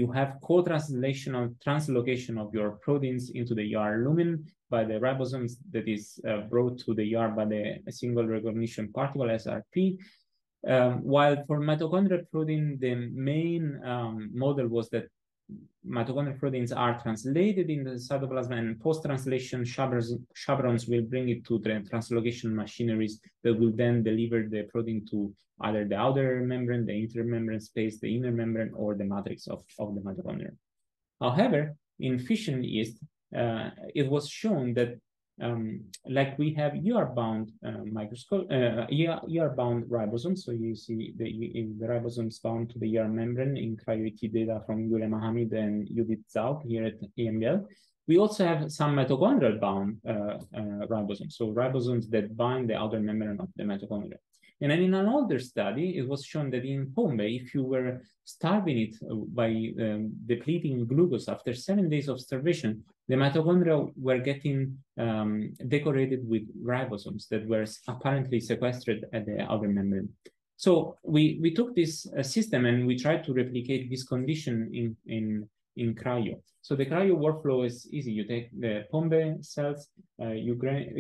You have co-translational translocation of your proteins into the E R lumen by the ribosomes that is uh, brought to the E R by the single recognition particle, S R P. Um, while for mitochondrial protein, the main um, model was that mitochondrial proteins are translated in the cytoplasm, and post-translation chaperons will bring it to the translocation machineries that will then deliver the protein to either the outer membrane, the intermembrane space, the inner membrane, or the matrix of, of the mitochondria. However, in fission yeast, uh, it was shown that um, like we have E R-bound uh, microscope, uh, E R-bound ribosomes. So you see the, the ribosomes bound to the E R membrane in cryo-E T data from Yule Mohammed and Judith Zauk here at E M B L. We also have some mitochondrial-bound uh, uh, ribosomes, so ribosomes that bind the outer membrane of the mitochondria. And then in an older study, it was shown that in pombe, if you were starving it by um, depleting glucose after seven days of starvation, the mitochondria were getting um, decorated with ribosomes that were apparently sequestered at the outer membrane. So we, we took this uh, system and we tried to replicate this condition in, in, in cryo. So the cryo workflow is easy. You take the pombe cells, uh, you,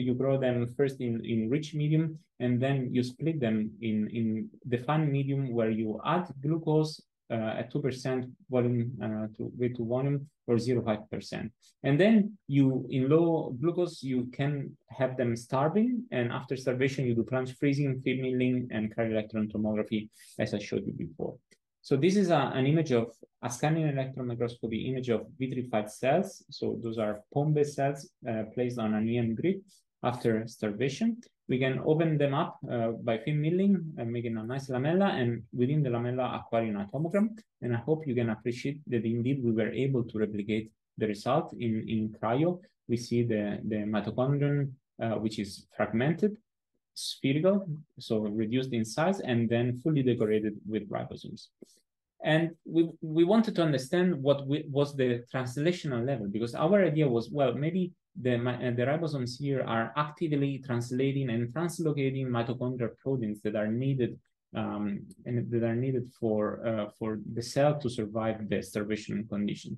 you grow them first in, in rich medium, and then you split them in, in the fine medium where you add glucose uh, at two percent volume uh, to weight to volume or zero point five percent. And then you, in low glucose, you can have them starving. And after starvation, you do plunge freezing, feed milling, and cryo-electron tomography, as I showed you before. So this is a, an image of a scanning electron microscopy image of vitrified cells. So those are pombe cells uh, placed on an E M grid after starvation. We can open them up uh, by fin milling and making a nice lamella, and within the lamella acquiring a tomogram. And I hope you can appreciate that indeed we were able to replicate the result in, in cryo. We see the, the mitochondrion, uh, which is fragmented, spherical, so reduced in size, and then fully decorated with ribosomes. And we, we wanted to understand what we, was the translational level, because our idea was, well, maybe the, the ribosomes here are actively translating and translocating mitochondrial proteins that are needed um, and that are needed for, uh, for the cell to survive the starvation condition.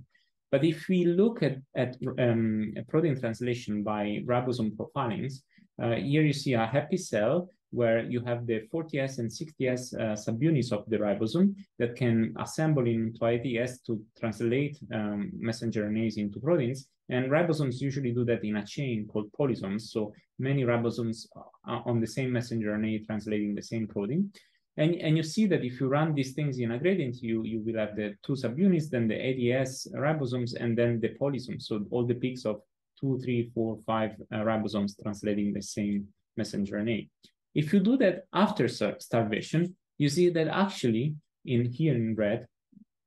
But if we look at, at um, protein translation by ribosome profilings, uh, here you see a happy cell where you have the forty S and sixty S uh, subunits of the ribosome that can assemble into I T S to translate um, messenger R N As into proteins. And ribosomes usually do that in a chain called polysomes. So many ribosomes are on the same messenger R N A translating the same protein. And, and you see that if you run these things in a gradient, you, you will have the two subunits, then the A D S ribosomes, and then the polysomes. So all the peaks of two, three, four, five uh, ribosomes translating the same messenger R N A. If you do that after starvation, you see that actually in here in red,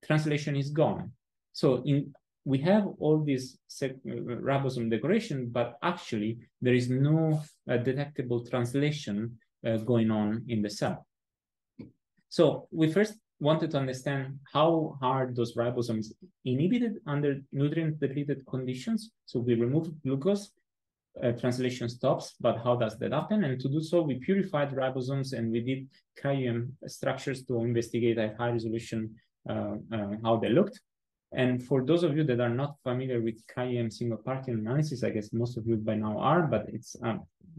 translation is gone. So in we have all this ribosome decoration, but actually there is no uh, detectable translation uh, going on in the cell. So we first wanted to understand how are those ribosomes inhibited under nutrient-depleted conditions. So we remove glucose, uh, translation stops, but how does that happen? And to do so, we purified ribosomes and we did cryo structures to investigate at high resolution uh, uh, how they looked. And for those of you that are not familiar with cryo single particle analysis, I guess most of you by now are, but it's a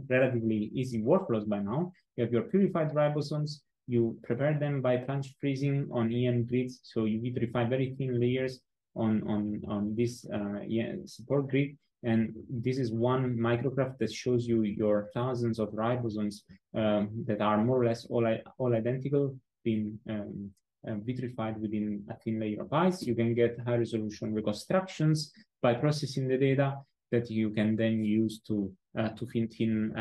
relatively easy workflows by now. You have your purified ribosomes, you prepare them by punch freezing on E M grids. So you vitrify very thin layers on, on, on this uh, support grid. And this is one micrograph that shows you your thousands of ribosomes um, that are more or less all, all identical being um, Uh, vitrified within a thin layer of ice. You can get high resolution reconstructions by processing the data that you can then use to uh, to thin thin um,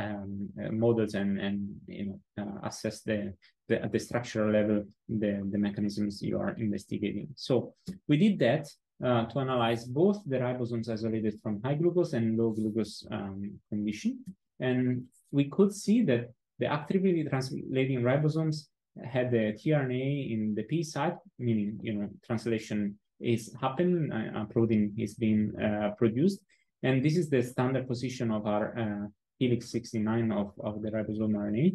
uh, models and and you know uh, assess the, the at the structural level the the mechanisms you are investigating. So we did that uh, to analyze both the ribosomes isolated from high glucose and low glucose um, condition, and we could see that the actively translating ribosomes had the tRNA in the P side, meaning you know translation is happening, a protein is being uh, produced, and this is the standard position of our uh, helix sixty-nine of, of the ribosome R N A.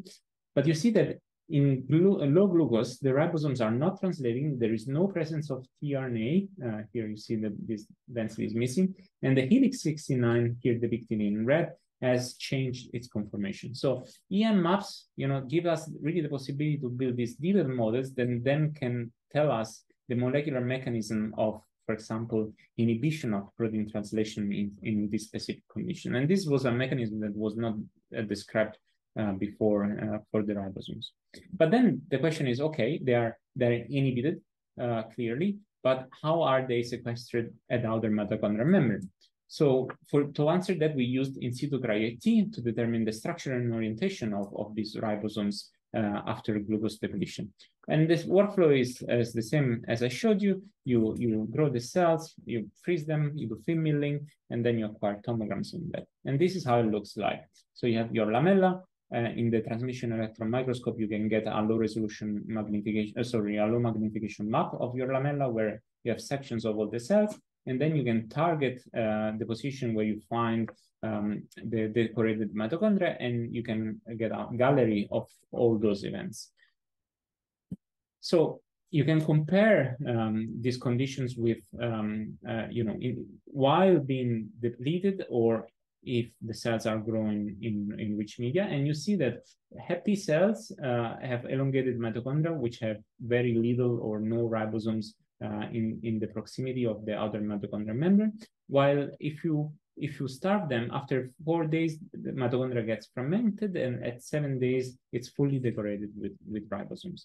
But you see that in glu low glucose, the ribosomes are not translating. There is no presence of tRNA. Uh, here you see that this density is missing, and the helix sixty-nine here depicted in red has changed its conformation. So E M maps, you know, give us really the possibility to build these detailed models that then can tell us the molecular mechanism of, for example, inhibition of protein translation in, in this specific condition. And this was a mechanism that was not uh, described uh, before uh, for the ribosomes. But then the question is, okay, they are they're inhibited uh, clearly, but how are they sequestered at the outer mitochondrial membrane? So for to answer that, we used in situ cryo-E T to determine the structure and orientation of, of these ribosomes uh, after glucose depletion. And this workflow is, is the same as I showed you. You, you grow the cells, you freeze them, you do thin milling, and then you acquire tomograms in that. And this is how it looks like. So you have your lamella. Uh, in the transmission electron microscope, you can get a low resolution magnification, uh, sorry, a low magnification map of your lamella where you have sections of all the cells. And then you can target uh, the position where you find um, the decorated mitochondria, and you can get a gallery of all those events. So you can compare um, these conditions with, um, uh, you know, in, while being depleted or if the cells are growing in, in rich media. And you see that happy cells uh, have elongated mitochondria, which have very little or no ribosomes Uh, in in the proximity of the outer mitochondrial membrane, while if you if you starve them after four days, the mitochondria gets fragmented, and at seven days it's fully decorated with with ribosomes.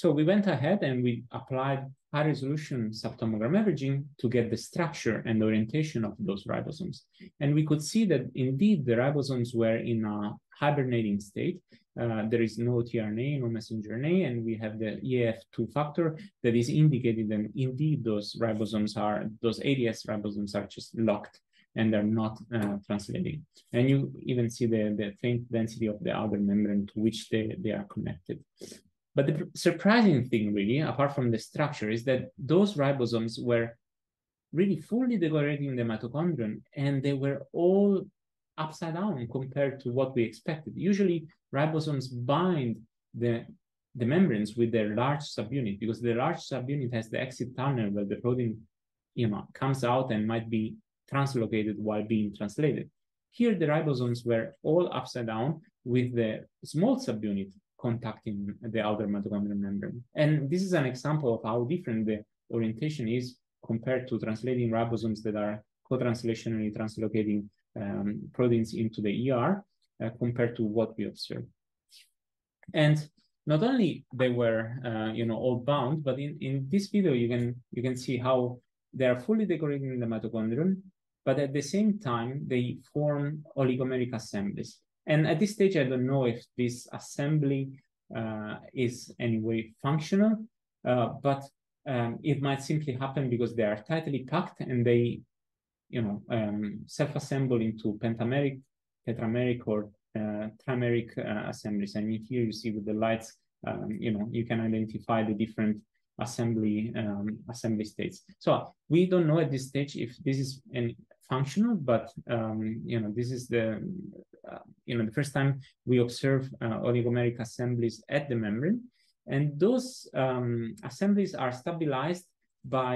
So we went ahead and we applied high resolution subtomogram averaging to get the structure and orientation of those ribosomes, and we could see that indeed the ribosomes were in a hibernating state. Uh, there is no tRNA, no messenger R N A, and we have the E F two factor that is indicated that indeed those ribosomes are, those A D S ribosomes are just locked and they're not uh, translating. And you even see the, the faint density of the outer membrane to which they, they are connected. But the surprising thing, really, apart from the structure, is that those ribosomes were really fully decorating the mitochondrion, and they were all upside down compared to what we expected. Usually, ribosomes bind the, the membranes with their large subunit, because the large subunit has the exit tunnel where the protein you know, comes out and might be translocated while being translated. Here, the ribosomes were all upside down with the small subunit contacting the outer mitochondrial membrane. And this is an example of how different the orientation is compared to translating ribosomes that are co-translationally translocating um, proteins into the E R uh, compared to what we observed. And not only they were uh, you know, all bound, but in, in this video, you can, you can see how they are fully decorating the mitochondrion, but at the same time, they form oligomeric assemblies. And at this stage, I don't know if this assembly uh, is any way functional, uh, but um, it might simply happen because they are tightly packed and they, you know, um, self-assemble into pentameric, tetrameric, or uh, trimeric uh, assemblies. And here you see with the lights, um, you know, you can identify the different assembly um, assembly states. So we don't know at this stage if this is any functional, but um, you know, this is the Uh, you know, the first time we observe uh, oligomeric assemblies at the membrane. And those um, assemblies are stabilized by,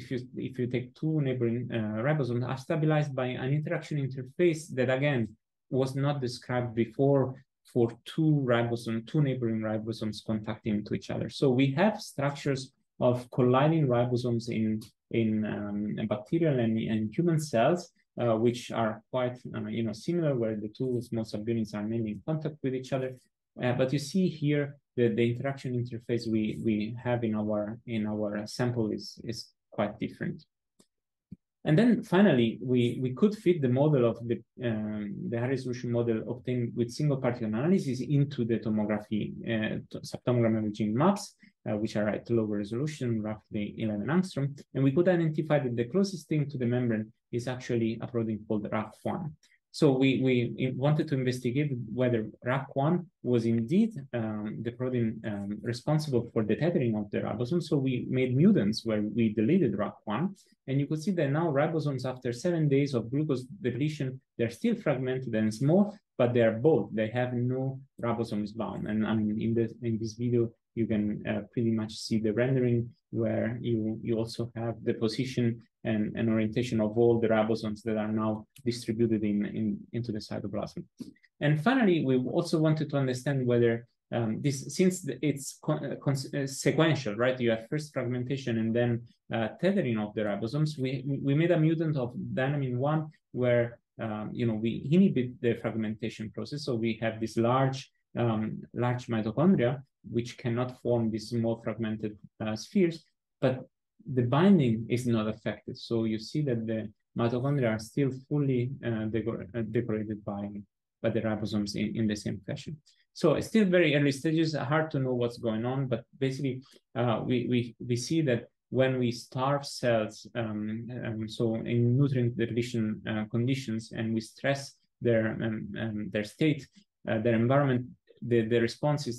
if you, if you take two neighboring uh, ribosomes, are stabilized by an interaction interface that, again, was not described before for two ribosomes, two neighboring ribosomes contacting to each other. So we have structures of colliding ribosomes in, in, um, in bacterial and, and human cells, Uh, which are quite uh, you know, similar, where the two small subunits are mainly in contact with each other. Uh, but you see here that the interaction interface we we have in our in our sample is is quite different. And then finally, we we could fit the model of the um, the high resolution model obtained with single particle analysis into the tomography uh, subtomogram averaging maps, uh, which are at lower resolution, roughly eleven angstrom, and we could identify that the closest thing to the membrane is actually a protein called rack one. So we, we wanted to investigate whether rack one was indeed um, the protein um, responsible for the tethering of the ribosome. So we made mutants where we deleted rack one. And you could see that now ribosomes, after seven days of glucose depletion, they're still fragmented and small, but they're bold. They have no ribosomes bound. And I mean, in, the, in this video, you can uh, pretty much see the rendering where you, you also have the position and, and orientation of all the ribosomes that are now distributed in, in into the cytoplasm. And finally, we also wanted to understand whether um, this, since it's con con sequential, right? You have first fragmentation and then uh, tethering of the ribosomes. We, we made a mutant of dynamin one where um, you know, we inhibit the fragmentation process. So we have this large, um, large mitochondria, which cannot form these small fragmented uh, spheres, but the binding is not affected. So you see that the mitochondria are still fully uh, decor decorated by, by the ribosomes in, in the same fashion. So it's still very early stages, hard to know what's going on, but basically uh, we, we, we see that when we starve cells, um, um, so in nutrient depletion uh, conditions, and we stress their, um, um, their state, uh, their environment, the, the response is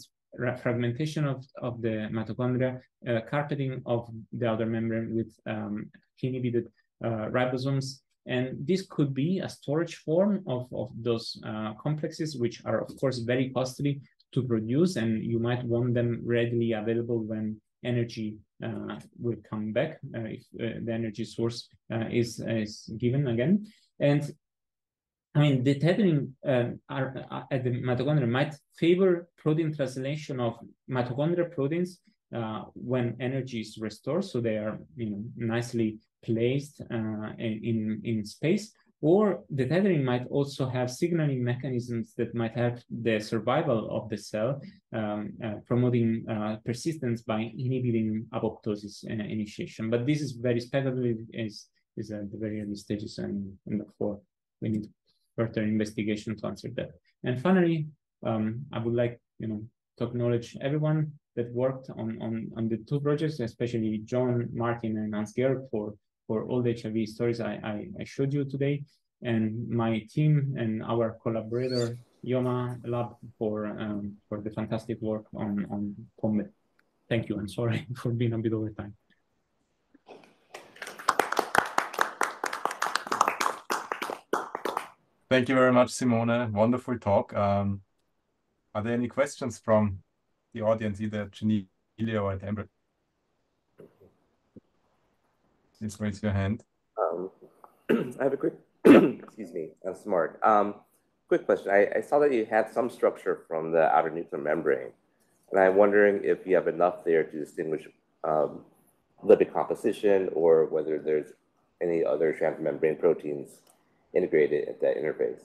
fragmentation of, of the mitochondria, uh, carpeting of the outer membrane with um, inhibited uh, ribosomes. And this could be a storage form of, of those uh, complexes, which are, of course, very costly to produce. And you might want them readily available when energy uh, will come back, uh, if uh, the energy source uh, is, is given again. And I mean, the tethering uh, are, are at the mitochondria might favor protein translation of mitochondrial proteins uh, when energy is restored, so they are you know, nicely placed uh, in, in space. Or the tethering might also have signaling mechanisms that might help the survival of the cell, um, uh, promoting uh, persistence by inhibiting apoptosis and initiation. But this is very speculative, is is at the very early stages, and, and therefore we need further investigation to answer that. And finally, um, I would like you know to acknowledge everyone that worked on, on, on the two projects, especially John, Martin, and Hans-Georg for, for all the H I V stories I, I, I showed you today, and my team and our collaborator YOMA lab for um, for the fantastic work on, on Pombe. Thank you, and sorry for being a bit over time. Thank you very much, Simone. Wonderful talk. Um, are there any questions from the audience, either Genelia or at Amber? Please raise your hand. Um, I have a quick, excuse me, I'm smart. Um, quick question. I, I saw that you had some structure from the outer nuclear membrane, and I'm wondering if you have enough there to distinguish um, lipid composition, or whether there's any other transmembrane proteins integrated at that interface.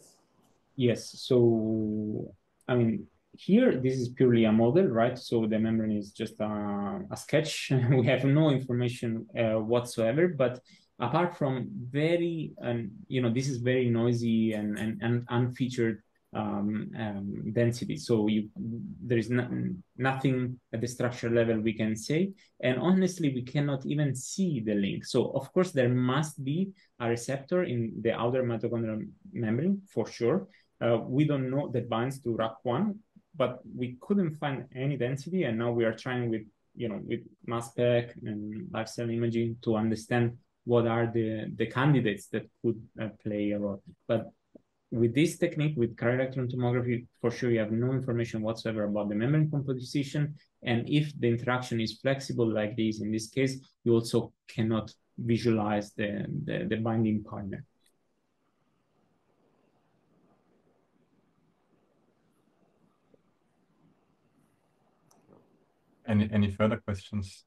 Yes. So, I mean, here, this is purely a model, right? So the membrane is just a, a sketch. We have no information uh, whatsoever, but apart from very, um, you know, this is very noisy and, and, and unfeatured um, um, density. So you, there is no, nothing at the structure level we can say. And honestly, we cannot even see the link. So of course, there must be a receptor in the outer mitochondrial membrane, for sure. Uh, we don't know that binds to R A C one, but we couldn't find any density. And now we are trying with, you know, with mass spec and live cell imaging to understand what are the, the candidates that could uh, play a role. But with this technique, with cryo-electron tomography, for sure you have no information whatsoever about the membrane composition. And if the interaction is flexible like this, in this case, you also cannot visualize the, the, the binding partner. Any, any further questions?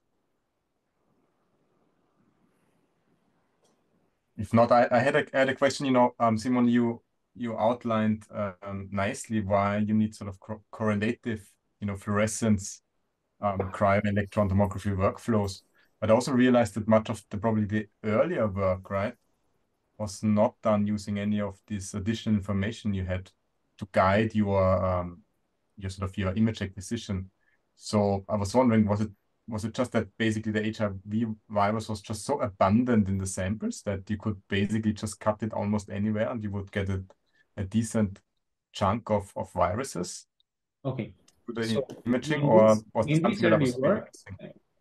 If not, I, I, had a, I had a question, you know, um, Simone, you, you outlined um, nicely why you need sort of co correlative, you know, fluorescence, um, cryo-electron tomography workflows, but I also realized that much of the, probably the earlier work, right, was not done using any of this additional information you had to guide your, um, your sort of your image acquisition. So I was wondering, was it was it just that basically the H I V virus was just so abundant in the samples that you could basically just cut it almost anywhere and you would get a, a decent chunk of, of viruses? Okay. So imaging, or was it something that was work,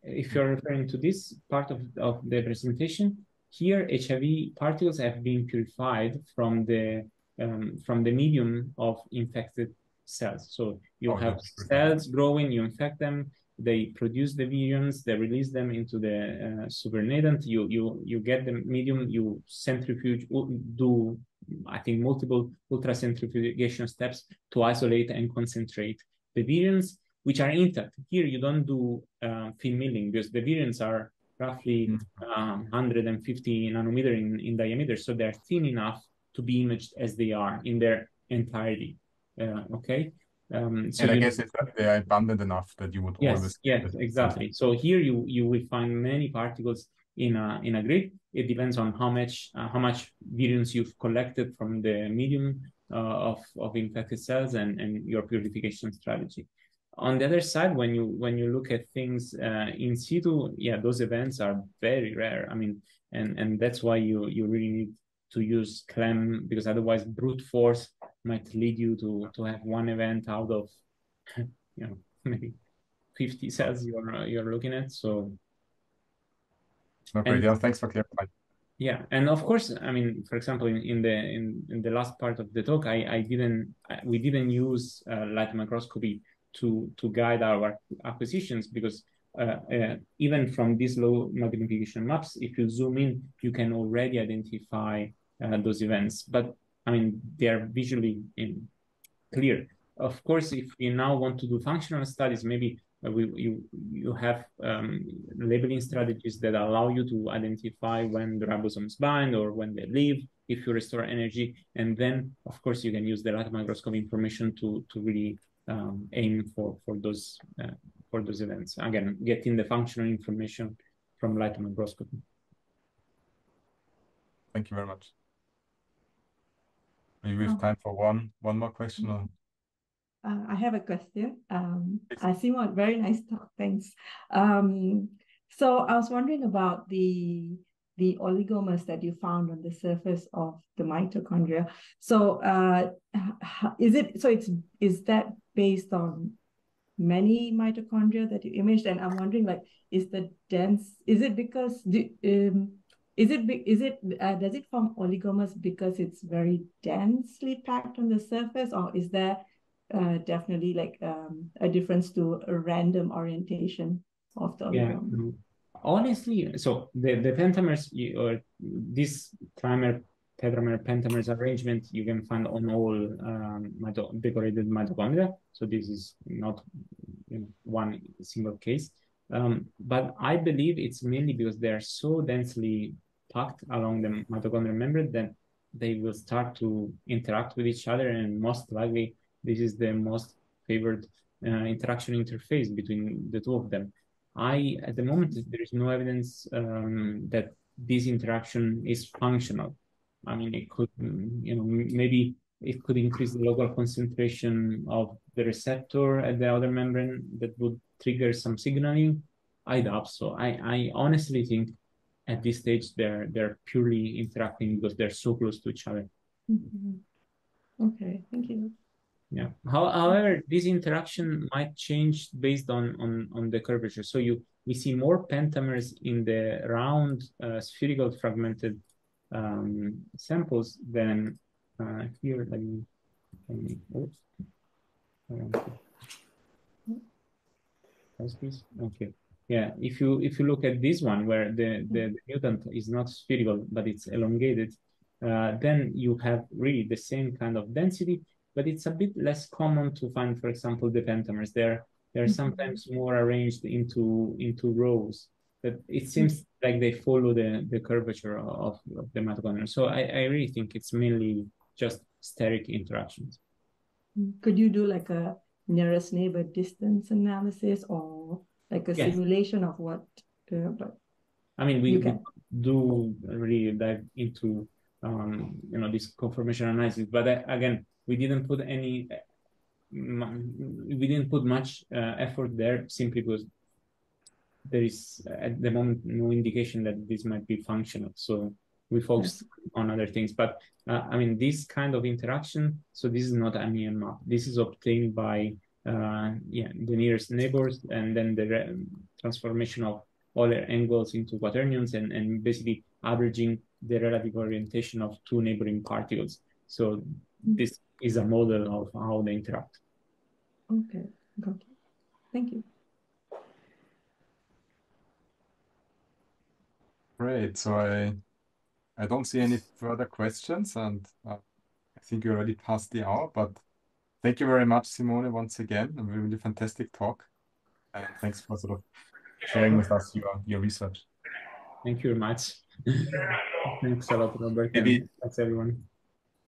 if you're referring to this part of, of the presentation, here H I V particles have been purified from the um, from the medium of infected cells. So you oh, have cells growing, you infect them, they produce the virions, they release them into the uh, supernatant, you, you, you get the medium, you centrifuge, do, I think, multiple ultracentrifugation steps to isolate and concentrate the virions, which are intact. Here you don't do uh, thin milling because the virions are roughly um, one hundred fifty nanometer in, in diameter, so they're thin enough to be imaged as they are in their entirety. Uh, okay. Um, so and I guess it's that they are abundant enough that you would yes, always. Yes, exactly. So here you you will find many particles in a in a grid. It depends on how much uh, how much virions you've collected from the medium uh, of of infected cells and and your purification strategy. On the other side, when you when you look at things uh, in situ, yeah, those events are very rare. I mean, and and that's why you you really need to use C L E M, because otherwise brute force might lead you to to have one event out of, you know, maybe fifty cells you're you're looking at. So okay, yeah, thanks for clarifying. Yeah, and of course, I mean, for example, in, in the in, in the last part of the talk, I I didn't I, we didn't use uh, light microscopy to to guide our acquisitions, because Uh, uh, even from these low magnification maps, if you zoom in, you can already identify uh, those events. But I mean, they are visually in clear. Of course, if you now want to do functional studies, maybe uh, we, you, you have um, labeling strategies that allow you to identify when the ribosomes bind or when they leave, if you restore energy. And then, of course, you can use the light microscope information to, to really um, aim for, for those uh, for those events. Again, getting the functional information from light microscopy. Thank you very much. Maybe we have oh. time for one, one more question. Or... Uh, I have a question. Um, I see one very nice talk, thanks. Um, so I was wondering about the the oligomers that you found on the surface of the mitochondria. So uh, is it, so it's, is that based on many mitochondria that you imaged? And I'm wondering, like, is the dense, is it because, the, um, is it, is it, uh, does it form oligomers because it's very densely packed on the surface, or is there uh, definitely like um, a difference to a random orientation of the oligomer? Yeah. Honestly, so the, the pentamers, or this trimer, tetramer, pentamers arrangement, you can find on all um, mito decorated mitochondria. So this is not you know, one single case. Um, but I believe it's mainly because they are so densely packed along the mitochondrial membrane that they will start to interact with each other. And most likely, this is the most favored uh, interaction interface between the two of them. I, at the moment, there is no evidence um, that this interaction is functional. I mean, it could, you know, maybe it could increase the local concentration of the receptor at the other membrane that would trigger some signaling. I doubt so. I, I honestly think at this stage, they're, they're purely interacting because they're so close to each other. Mm-hmm. Okay, thank you. Yeah. However, this interaction might change based on, on, on the curvature. So you we see more pentamers in the round uh, spherical fragmented um, samples than uh, here. Let me, let me, oops. Okay. Yeah. If you if you look at this one where the the, the mutant is not spherical but it's elongated, uh, then you have really the same kind of density. But it's a bit less common to find, for example, the pentamers. They're they're mm-hmm. sometimes more arranged into into rows. But it seems like they follow the, the curvature of, of the mitochondria. So I, I really think it's mainly just steric interactions. Could you do like a nearest neighbor distance analysis or like a yes. simulation of what? Uh, but I mean, we, we do really dive into um, you know this conformation analysis, but I, again. We didn't put any, we didn't put much uh, effort there simply because there is at the moment no indication that this might be functional. So we focused yes. on other things. But uh, I mean, this kind of interaction, so this is not an E M F. This is obtained by uh, yeah, the nearest neighbors and then the transformation of Euler angles into quaternions and, and basically averaging the relative orientation of two neighboring particles. So this is a model of how they interact. Okay, got it. Thank you. Great. So I, I don't see any further questions, and uh, I think you already passed the hour. But thank you very much, Simone, once again. A really fantastic talk, and thanks for sort of sharing with us your your research. Thank you very much. Thanks a lot, Robert. Maybe. Thanks everyone.